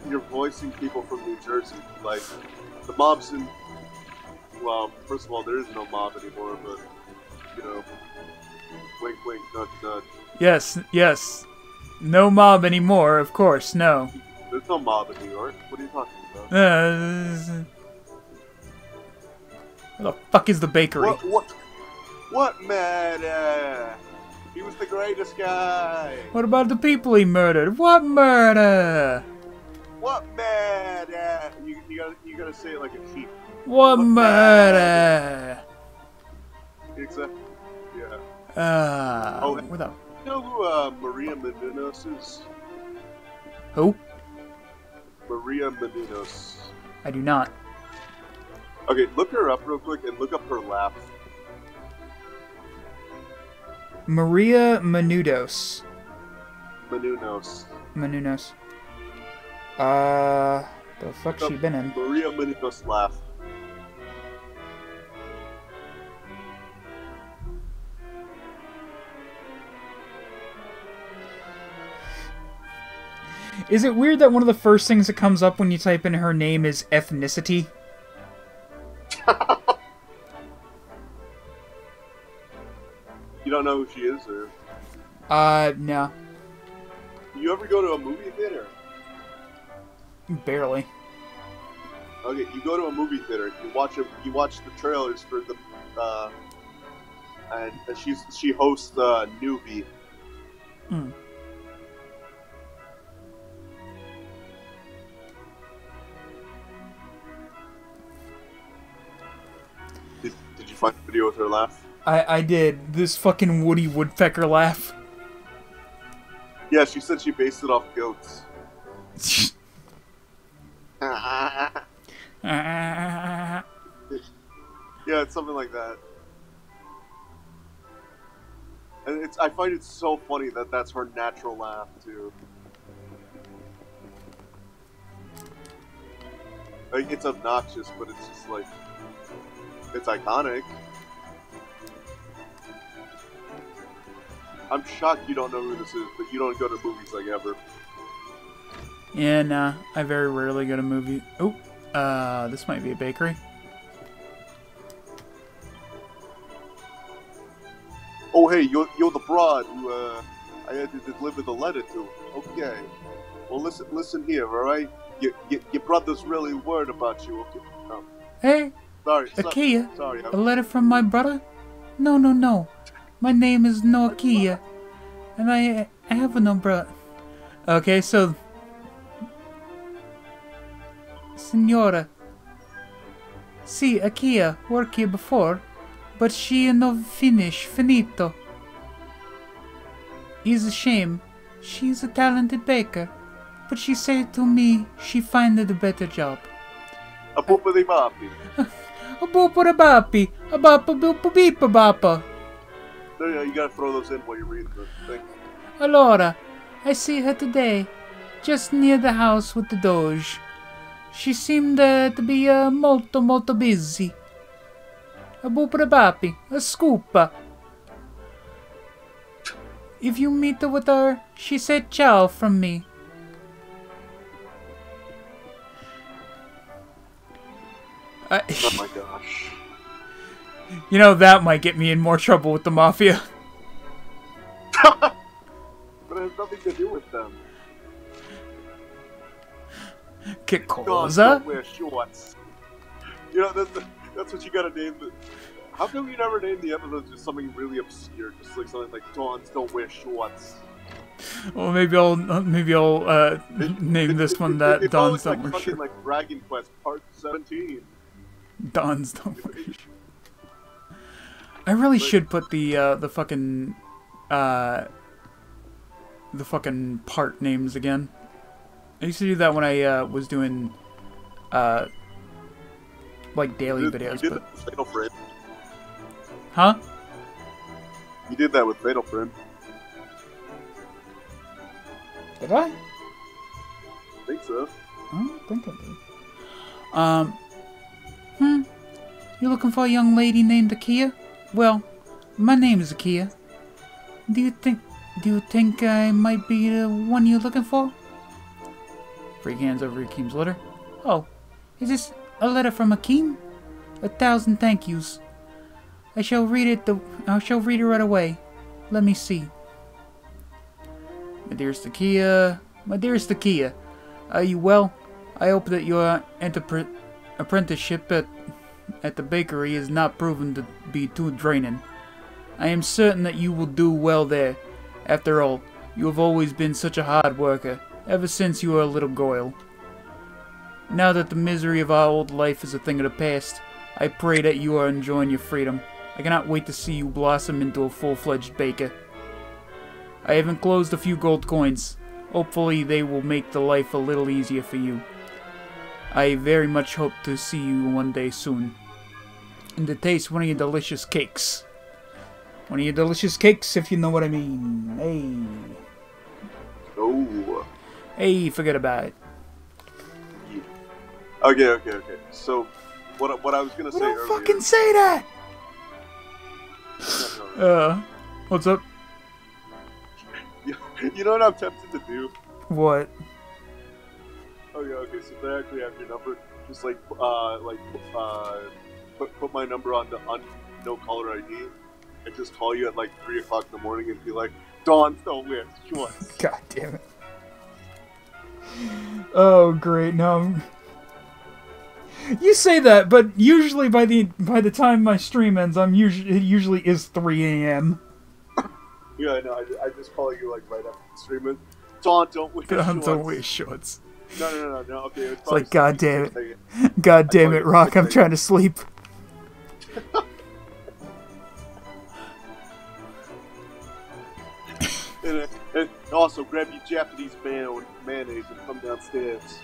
you're voicing people from New Jersey. Like, the mob's in... Well, first of all, there is no mob anymore, but, you know... Wink, wink, nudge, nudge. Yes, yes. No mob anymore, of course, no. There's no mob in New York. What are you talking about? Where the fuck is the bakery? What matter? He was the greatest guy! What about the people he murdered? What murder? What murder? You gotta say it like a chief. What murder? Exactly. Yeah. Oh, and you know who Maria Menounos is? Who? Maria Menounos. I do not. Okay, look her up real quick and look up her laugh. Maria Menounos. Menounos. Menounos. The fuck's she been in? Maria Menounos laugh. Is it weird that one of the first things that comes up when you type in her name is ethnicity? You don't know who she is, or? No. You ever go to a movie theater? Barely. Okay, you go to a movie theater. You watch the trailers for the. And she hosts Newbie. Hmm. Did you find the video with her laugh? I did. This fucking Woody Woodpecker laugh. Yeah, she said she based it off goats. Yeah, it's something like that. And it's, I find it so funny that that's her natural laugh, too. Like, it's obnoxious, but it's just like... It's iconic. I'm shocked you don't know who this is, but you don't go to movies like ever. Yeah, nah. I very rarely go to movies. Oh, this might be a bakery. Oh, hey, you're the broad who I had to deliver the letter to. Okay. Well, listen here, all right? Your brother's really worried about you. Okay. No. Hey. Sorry. Akia. Sorry. A letter from my brother? No. My name is Nokia, and I have an umbrella. Okay, so... Senora. See, Akia worked here before, but she no finish, finito. It's a shame. She's a talented baker, but she said to me she find a better job. A boop de bapi. A boop de bapi. A bapa boop beep a bapa. No, you gotta throw those in while you read the thing. Allora, I see her today, just near the house with the Doge. She seemed to be molto busy. A bupra papi, a scoopa. If you meet her with her, she said ciao from me. Oh my gosh. You know, that might get me in more trouble with the Mafia. But it has nothing to do with them. Que cosa? Don't wear shorts. You know, that's what you gotta name the... How come you never name the episode just something really obscure? Just like something like, Dawns don't wear shorts. Well, maybe I'll name this one that Dawns don't wear shorts. It's like Dragon Quest Part 17. Dawns don't wear shorts. I really should put the fucking part names again. I used to do that when I was doing like daily videos. You did that with Fatal Frame. Huh? You did that with Fatal Frame. Did I? I think so. I don't think I did. You're looking for a young lady named Akia? Well, my name is Akia. Do you think I might be the one you're looking for? Freak hands over Akeem's letter. Oh, is this a letter from Akeem? 1,000 thank yous. I shall read it right away. Let me see. My dearest Akia, are you well? I hope that your apprenticeship at the bakery is not proven to be too draining. I am certain that you will do well there. After all, you have always been such a hard worker, ever since you were a little girl. Now that the misery of our old life is a thing of the past, I pray that you are enjoying your freedom. I cannot wait to see you blossom into a full-fledged baker. I have enclosed a few gold coins. Hopefully they will make the life a little easier for you. I very much hope to see you one day soon. And to taste one of your delicious cakes. One of your delicious cakes, if you know what I mean. Hey. Oh. Hey, forget about it. Yeah. Okay. So, what I was gonna say earlier. Don't fucking say that! What's up? You know what I'm tempted to do? What? Oh yeah, okay, so if they actually have your number, just put my number on the no caller ID and just call you at like 3 o'clock in the morning and be like, Dawn still lives. She wants. God damn it. Oh great, no. You say that, but usually by the time my stream ends, it usually is 3 AM. Yeah, no, I just call you like right after the stream. Dawn, don't wear shorts. Dawn, don't wear shorts. No. Okay, it's like God damn it, Rock! I'm trying to sleep. and also grab your Japanese mayonnaise and come downstairs.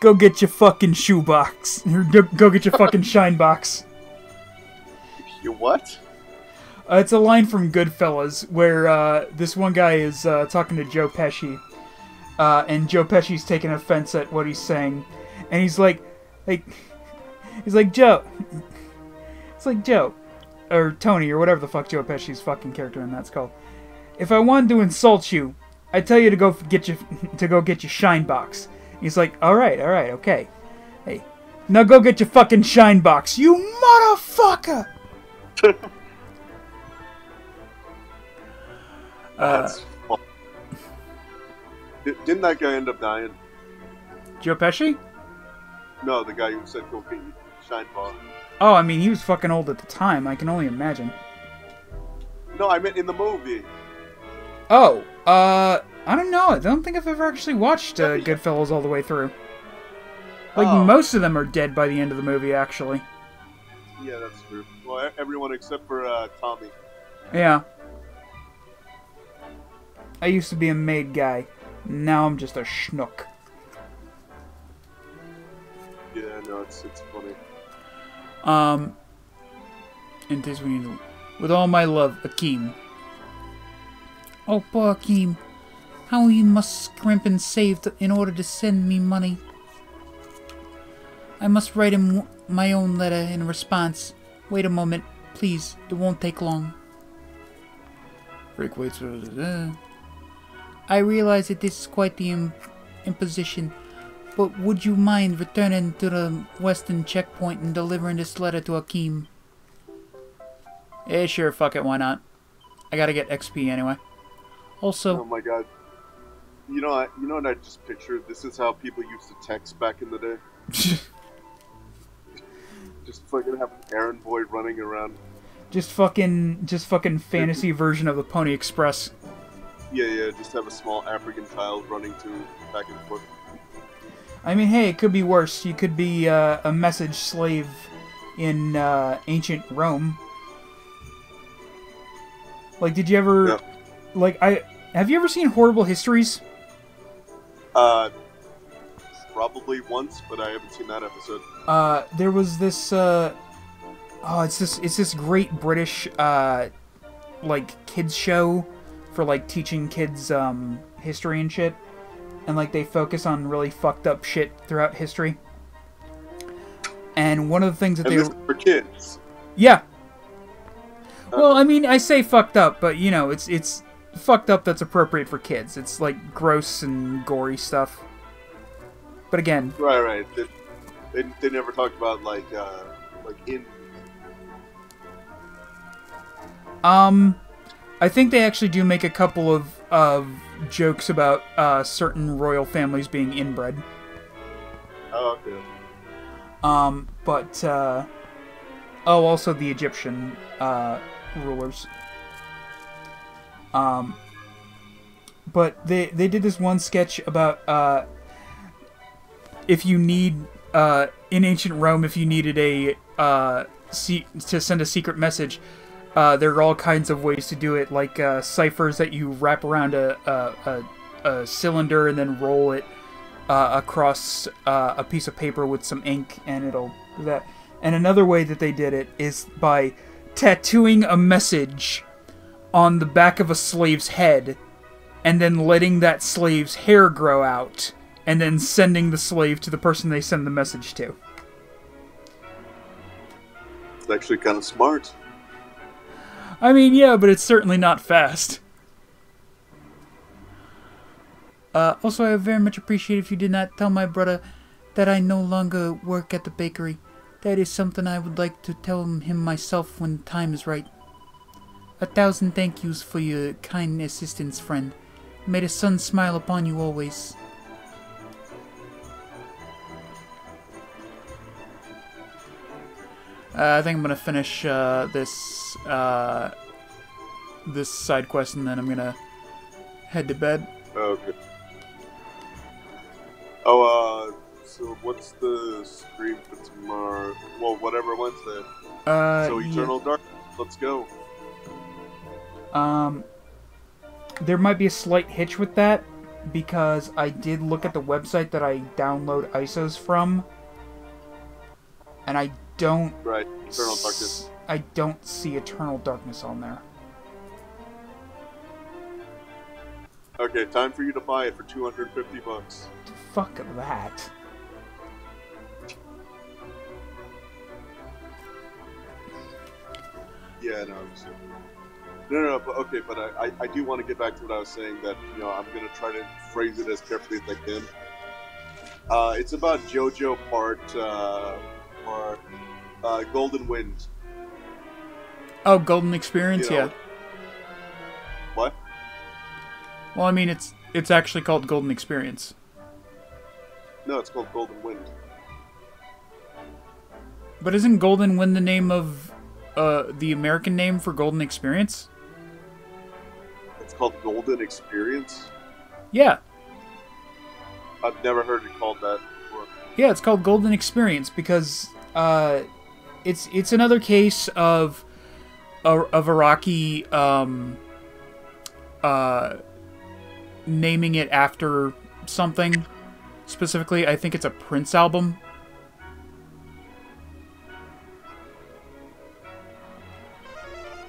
Go get your fucking shoe box. Go get your fucking shine box. Your what? It's a line from Goodfellas where this one guy is talking to Joe Pesci, and Joe Pesci's taking offense at what he's saying, and he's like Joe, it's like Joe, or Tony, or whatever the fuck Joe Pesci's fucking character in that's called. If I wanted to insult you, I'd tell you to go get your shine box. And he's like, all right, okay, hey, now go get your fucking shine box, you motherfucker. That's fun. Didn't that guy end up dying? Joe Pesci? No, the guy who said go get your shine box. Oh, I mean, he was fucking old at the time. I can only imagine. No, I meant in the movie. Oh, I don't know. I don't think I've ever actually watched Goodfellas all the way through. Like, most of them are dead by the end of the movie, actually. Yeah, that's true. Well, everyone except for Tommy. Yeah. I used to be a maid guy. Now I'm just a schnook. Yeah, no, it's funny. In case we need to... With all my love, Akeem. Oh, poor Akeem. How you must scrimp and save in order to send me money. I must write him my own letter in response. Wait a moment, please. It won't take long. Rick waits for... I realize that this is quite the imposition, but would you mind returning to the western checkpoint and delivering this letter to Akeem? Yeah, sure, fuck it, why not? I gotta get XP anyway. Also... Oh my god. You know what I just pictured? This is how people used to text back in the day. Just fucking have an errand boy running around. Just fucking fantasy version of the Pony Express. Yeah, just have a small African child running back and forth. I mean, hey, it could be worse. You could be a message slave in ancient Rome. Like, did you ever... No. Like, have you ever seen Horrible Histories? Probably once, but I haven't seen that episode. There was this, oh, it's this great British, like, kids show for, like, teaching kids, history and shit. And, like, they focus on really fucked up shit throughout history. And one of the things that this is for kids. Yeah. Well, I mean, I say fucked up, but, you know, it's fucked up that's appropriate for kids. It's, like, gross and gory stuff. But again... Right, right. They never talked about, like in... I think they actually do make a couple of jokes about certain royal families being inbred. Oh, okay. But, oh, also the Egyptian, rulers. But they did this one sketch about, if you need, in ancient Rome, if you needed a, to send a secret message, there are all kinds of ways to do it, like, ciphers that you wrap around a cylinder and then roll it, across, a piece of paper with some ink, and it'll do that. And another way that they did it is by tattooing a message on the back of a slave's head, and then letting that slave's hair grow out, and then sending the slave to the person they send the message to. It's actually kind of smart. I mean, yeah, but it's certainly not fast. Also, I very much appreciate if you did not tell my brother that I no longer work at the bakery. That is something I would like to tell him myself when the time is right. 1,000 thank yous for your kind assistance, friend. May the sun smile upon you always. I think I'm gonna finish this side quest, and then I'm gonna head to bed. Okay. Oh, so what's the stream for tomorrow? Well, whatever Wednesday. So Eternal Dark. Let's go. There might be a slight hitch with that because I did look at the website that I download ISOs from, and I don't. Right. Eternal Darkness. I don't see Eternal Darkness on there. Okay, time for you to buy it for 250 bucks. Fuck that. Yeah, no, I'm sorry. No, but okay, but I do want to get back to what I was saying, that, you know, I'm going to try to phrase it as carefully as I can. It's about JoJo part Golden Wind. Oh, Golden Experience, you know, yeah. What? Well, I mean, it's actually called Golden Experience. No, it's called Golden Wind. But isn't Golden Wind the name of... the American name for Golden Experience? It's called Golden Experience? Yeah. I've never heard it called that before. Yeah, it's called Golden Experience because it's another case of Iraqi naming it after something. Specifically, I think it's a Prince album.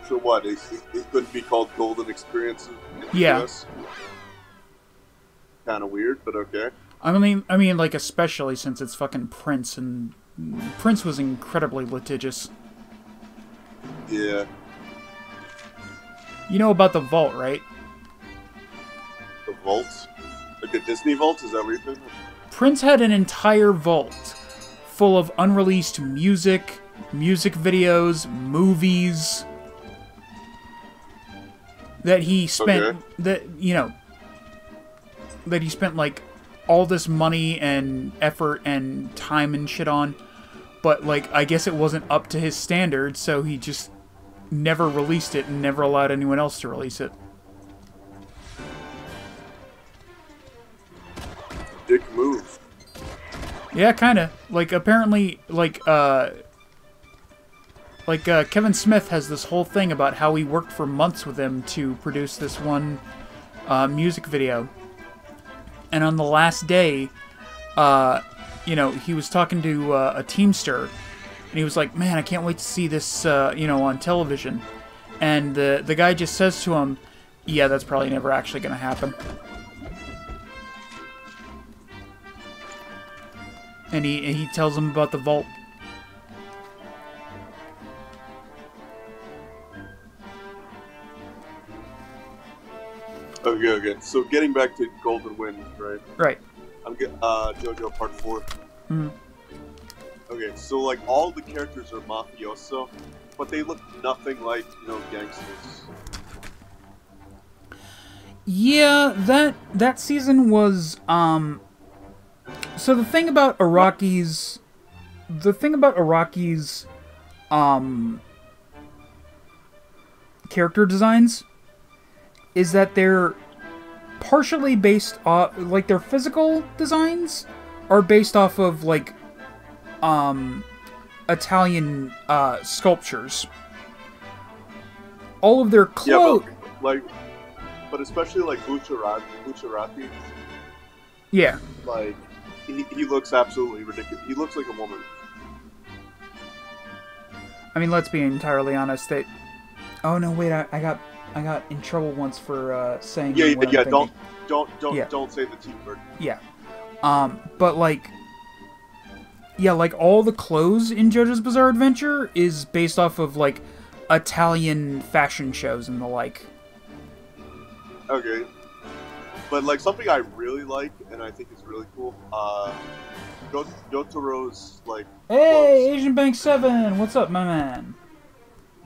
So what? It couldn't be called Golden Experience in the US? Kind of weird, but okay. I mean, like, especially since it's fucking Prince, and Prince was incredibly litigious. Yeah. You know about the vault, right? The vault? Like the Disney vault? Is that what you're thinking? Prince had an entire vault full of unreleased music, music videos, movies... that he spent, okay. That he spent, like, all this money and effort and time and shit on, but, like, I guess it wasn't up to his standard, so he just never released it and never allowed anyone else to release it. Dick move. Yeah, kinda. Like, apparently, like, Like, Kevin Smith has this whole thing about how he worked for months with him to produce this one music video. And on the last day, you know, he was talking to a Teamster, and he was like, man, I can't wait to see this, you know, on television. And the guy just says to him, yeah, that's probably never actually going to happen. And he tells him about the vault. Okay, okay. So getting back to Golden Wind, right? Right. I'm getting JoJo Part 4. Mm-hmm. Okay, so like all the characters are mafioso, but they look nothing like, you know, gangsters. Yeah, that season was so the thing about Araki's character designs is that they're partially based off, like, their physical designs are based off of, like, Italian sculptures. All of their clothes... Yeah, but, like, but especially, like, Bucciarati. Yeah. Like, he looks absolutely ridiculous. He looks like a woman. I mean, let's be entirely honest. That... Oh, no, wait, I got in trouble once for saying. Yeah, what I'm don't say the T-word. Yeah, but like, yeah, like all the clothes in JoJo's Bizarre Adventure is based off of like Italian fashion shows and the like. Okay, but like something I really like and I think is really cool. Jotaro's like. Hey, clothes. Asian Bank 7, what's up, my man?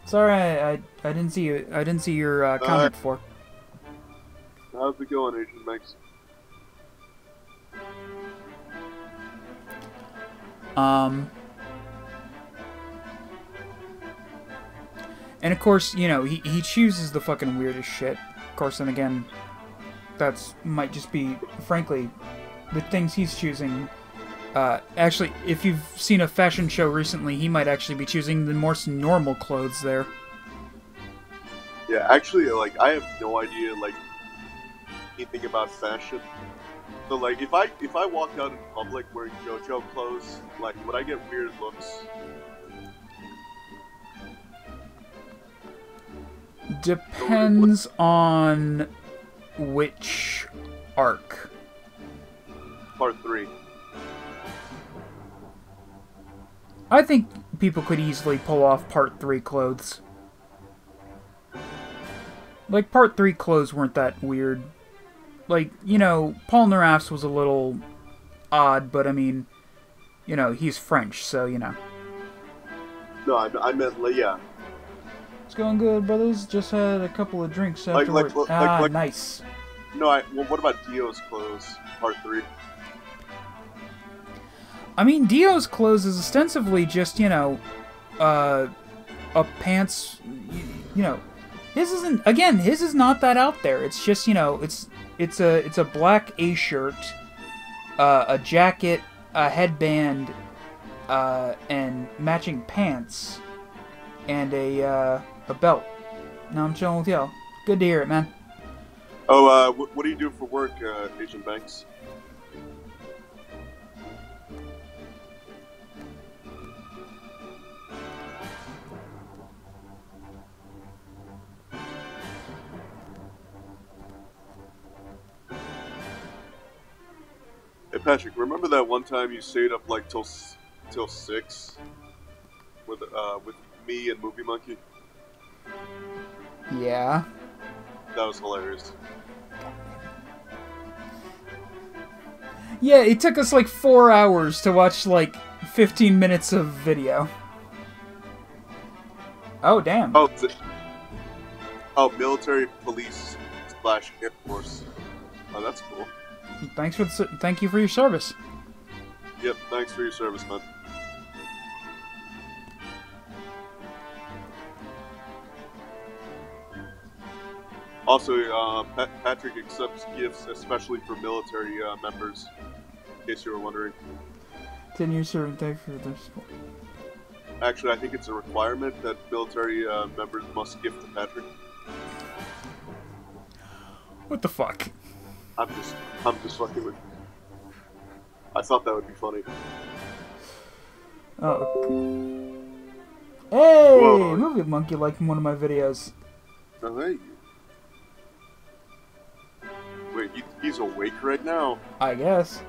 Sorry, I didn't see you. I didn't see your comment before. How's it going, Agent Max? And of course, you know, he chooses the fucking weirdest shit. Of course, and again, that's might just be, frankly, the things he's choosing. Actually, if you've seen a fashion show recently, he might actually be choosing the more normal clothes there. Yeah, actually, like, I have no idea, like, anything about fashion. So, like, if I walked out in public wearing JoJo clothes, like, would I get weird looks? Depends on which arc. Part 3. I think people could easily pull off Part 3 clothes. Like, Part 3 clothes weren't that weird. Like, you know, Paul Naraf's was a little odd, but I mean, you know, he's French, so, you know. No, I meant, yeah. It's going good, brothers. Just had a couple of drinks afterwards. Like, nice. No, well, what about Dio's clothes, Part 3? I mean, Dio's clothes is ostensibly just, you know, a pants, you know, his isn't, again, his is not that out there. It's just, you know, it's a black A-shirt, a jacket, a headband, and matching pants, and a belt. Now I'm chilling with y'all. Good to hear it, man. Oh, what do you do for work, Agent Banks? Hey Patrick, remember that one time you stayed up like till 6 with me and Movie Monkey? Yeah. That was hilarious. Yeah, it took us like 4 hours to watch like 15 minutes of video. Oh damn. Oh, military police / Air Force. Oh, that's cool. Thanks for the, thank you for your service. Yep, thanks for your service, man. Also, Patrick accepts gifts, especially for military members, in case you were wondering. 10 years serving, thank you for the support. Actually, I think it's a requirement that military members must gift to Patrick. What the fuck? I'm just fucking with you. I thought that would be funny. Oh. Hey, whoa. Movie Monkey liked one of my videos. Oh, hey. Wait, he's awake right now. I guess.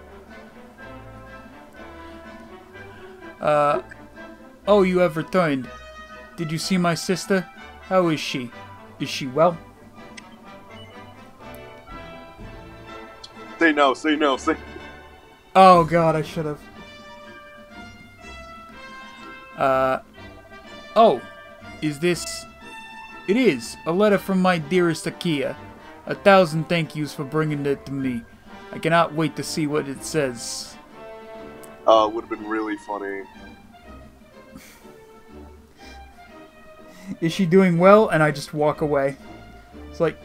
Oh, you have returned. Did you see my sister? How is she? Is she well? Say no, say no, say... Oh god, I should have. Oh, is this... It is, a letter from my dearest Akia. 1,000 thank yous for bringing it to me. I cannot wait to see what it says. Would have been really funny. Is she doing well? And I just walk away. It's like,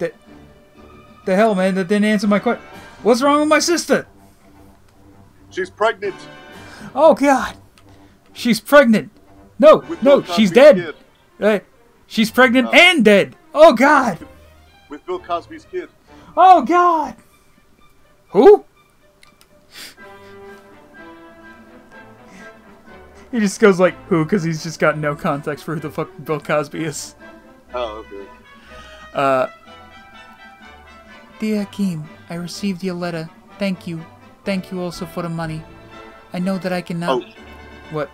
the hell, man, that didn't answer my question. What's wrong with my sister? She's pregnant. Oh god, she's pregnant. No, with no, she's dead. She's pregnant and dead. Oh god. With Bill Cosby's kid. Oh god. Who? He just goes like, who? Because he's just got no context for who the fuck Bill Cosby is. Oh, okay. Dear Akeem, I received your letter. Thank you. Thank you also for the money. I know that I cannot... Oh. What?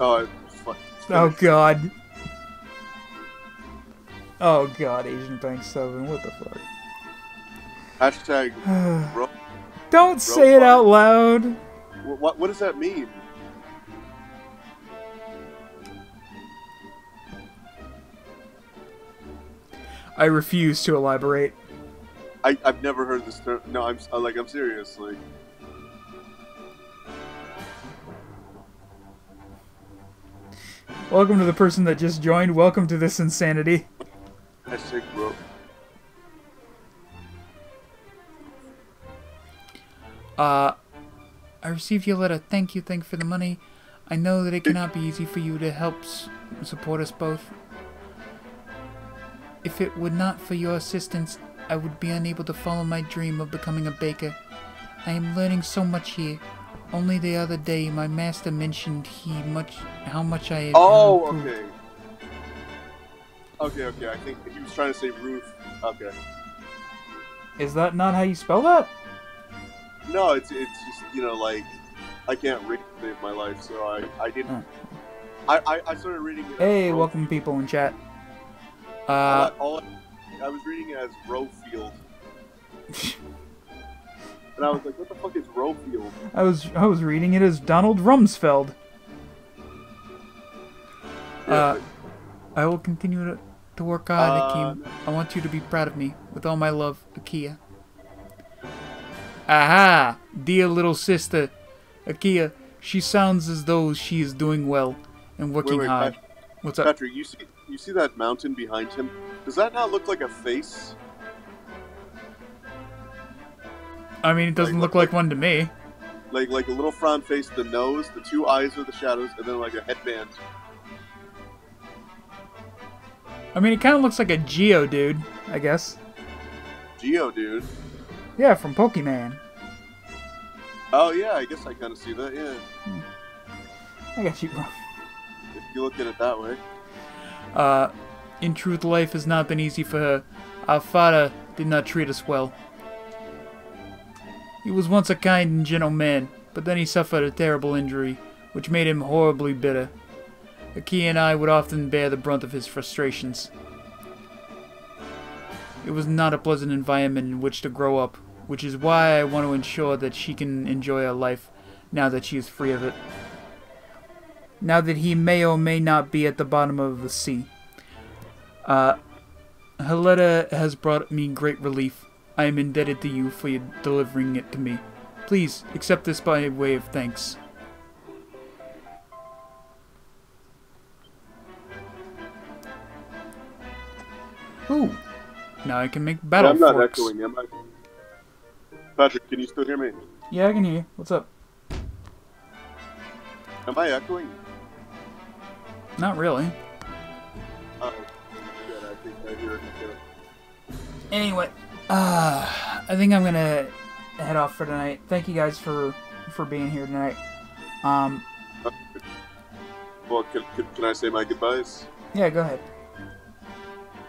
Oh, fuck. Oh, god. Oh, god, Asian Bank 7. What the fuck? Hashtag... bro, don't say it out loud. What does that mean? I refuse to elaborate. I've never heard this term. No, I'm serious. Like, welcome to the person that just joined. Welcome to this insanity. Hashtag bro. I received your letter. Thank you. Thank you for the money. I know that it cannot be easy for you to help support us both. If it were not for your assistance, I would be unable to follow my dream of becoming a baker. I am learning so much here. Only the other day, my master mentioned how much I had improved. Okay. Okay, okay, I think he was trying to say Ruth. Okay. Is that not how you spell that? No, it's just, you know, like, I can't read to save my life, so I didn't... I started reading it... Hey, welcome people in chat. I was reading it as Rowfield, and I was like, "What the fuck is Rowfield?" I was reading it as Donald Rumsfeld. Yeah, I will continue to work on Akeem. No. I want you to be proud of me. With all my love, Akia. Aha, dear little sister, Akia. She sounds as though she is doing well and working hard. Patrick, what's up, Patrick? You see that mountain behind him? Does that not look like a face? I mean, it doesn't look like one to me. Like a little frown face, the nose, the two eyes are the shadows, and then like a headband. I mean, it kind of looks like a Geodude, I guess. Geodude? Yeah, from Pokemon. Oh yeah, I guess I kind of see that, yeah. I got you, bro. If you look at it that way. In truth, life has not been easy for her. Our father did not treat us well. He was once a kind and gentle man, but then he suffered a terrible injury, which made him horribly bitter. Akia and I would often bear the brunt of his frustrations. It was not a pleasant environment in which to grow up, which is why I want to ensure that she can enjoy her life now that she is free of it. Now that he may or may not be at the bottom of the sea. Her letter has brought me great relief. I am indebted to you for delivering it to me. Please, accept this by way of thanks. Ooh. Now I can make battle forks. I'm not echoing, am I? Patrick, can you still hear me? Yeah, I can hear you. What's up? Am I echoing? Not really. Oh, shit, I think I hear it too. Anyway, I think I'm gonna head off for tonight. Thank you guys for being here tonight. Well, can I say my goodbyes? Yeah, go ahead.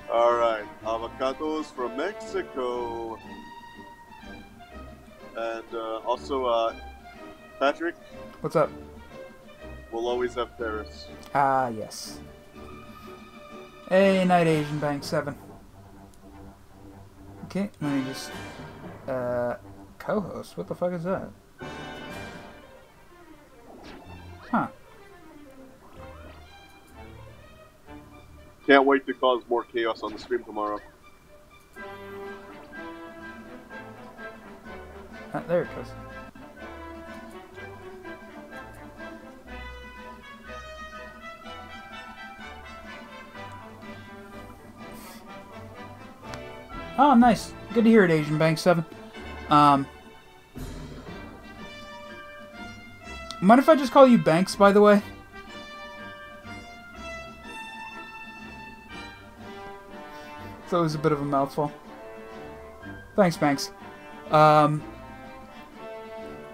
Alright, avocados from Mexico. And also, Patrick. What's up? We'll always have Paris. Ah, yes. Hey, night, Asian Bank 7. Okay, let me just... co-host? What the fuck is that? Huh. Can't wait to cause more chaos on the stream tomorrow. Ah, there it goes. Oh, nice. Good to hear it, Asian Bank 7. Mind if I just call you Banks, by the way? It's always a bit of a mouthful. Thanks, Banks.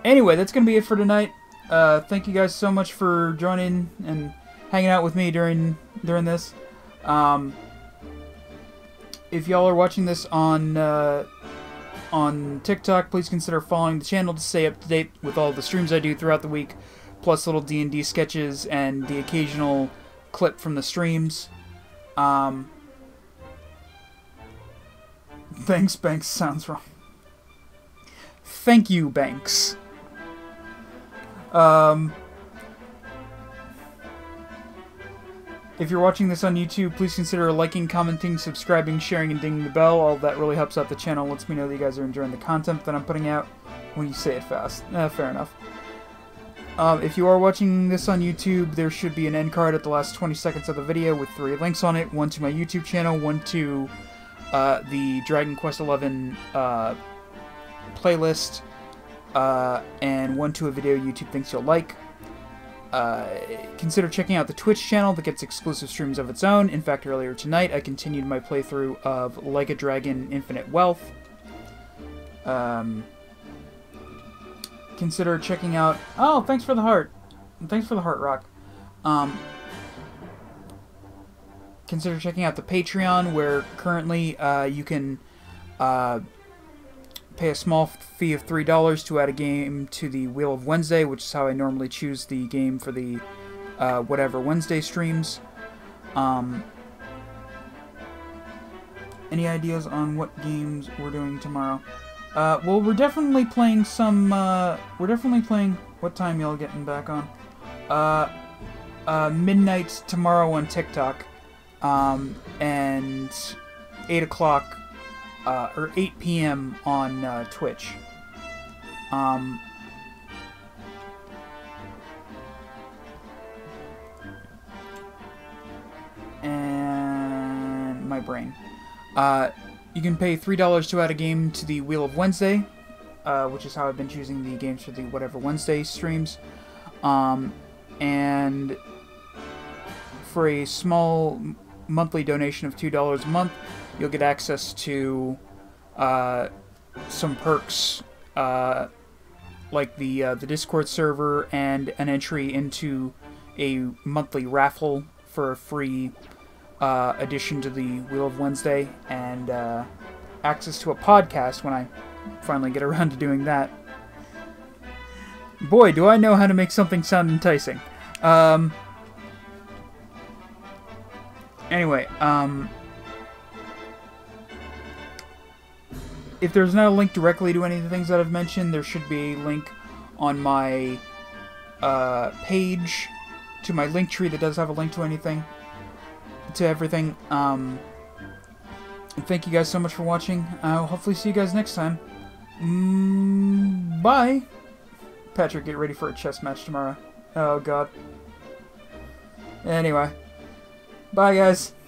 Anyway, that's going to be it for tonight. Thank you guys so much for joining and hanging out with me during this. If y'all are watching this on TikTok, please consider following the channel to stay up to date with all the streams I do throughout the week, plus little D&D sketches and the occasional clip from the streams. Thanks, Banks. Sounds wrong. Thank you, Banks. If you're watching this on YouTube, please consider liking, commenting, subscribing, sharing, and dinging the bell. All that really helps out the channel, lets me know that you guys are enjoying the content that I'm putting out. When you say it fast. Fair enough. If you are watching this on YouTube, there should be an end card at the last 20 seconds of the video with 3 links on it. One to my YouTube channel, one to the Dragon Quest XI playlist, and one to a video YouTube thinks you'll like. Consider checking out the Twitch channel that gets exclusive streams of its own. In fact, earlier tonight I continued my playthrough of Like a Dragon Infinite Wealth. Consider checking out... Oh, thanks for the heart. Thanks for the heart rock. Consider checking out the Patreon, where currently you can pay a small fee of $3 to add a game to the Wheel of Wednesday, which is how I normally choose the game for the whatever Wednesday streams. Any ideas on what games we're doing tomorrow? Well, we're definitely playing some... we're definitely playing... What time y'all getting back on? Midnight tomorrow on TikTok. And 8 o'clock... or 8 p.m. on Twitch. And my brain. You can pay $3 to add a game to the Wheel of Wednesday, which is how I've been choosing the games for the whatever Wednesday streams. And for a small monthly donation of $2 a month, you'll get access to some perks, like the Discord server and an entry into a monthly raffle for a free addition to the Wheel of Wednesday, and access to a podcast when I finally get around to doing that. Boy, do I know how to make something sound enticing. Anyway, if there's not a link directly to any of the things that I've mentioned, there should be a link on my page to my link tree that does have a link to everything. And thank you guys so much for watching. I'll hopefully see you guys next time. Bye. Patrick, get ready for a chess match tomorrow. Oh, God. Anyway. Bye, guys.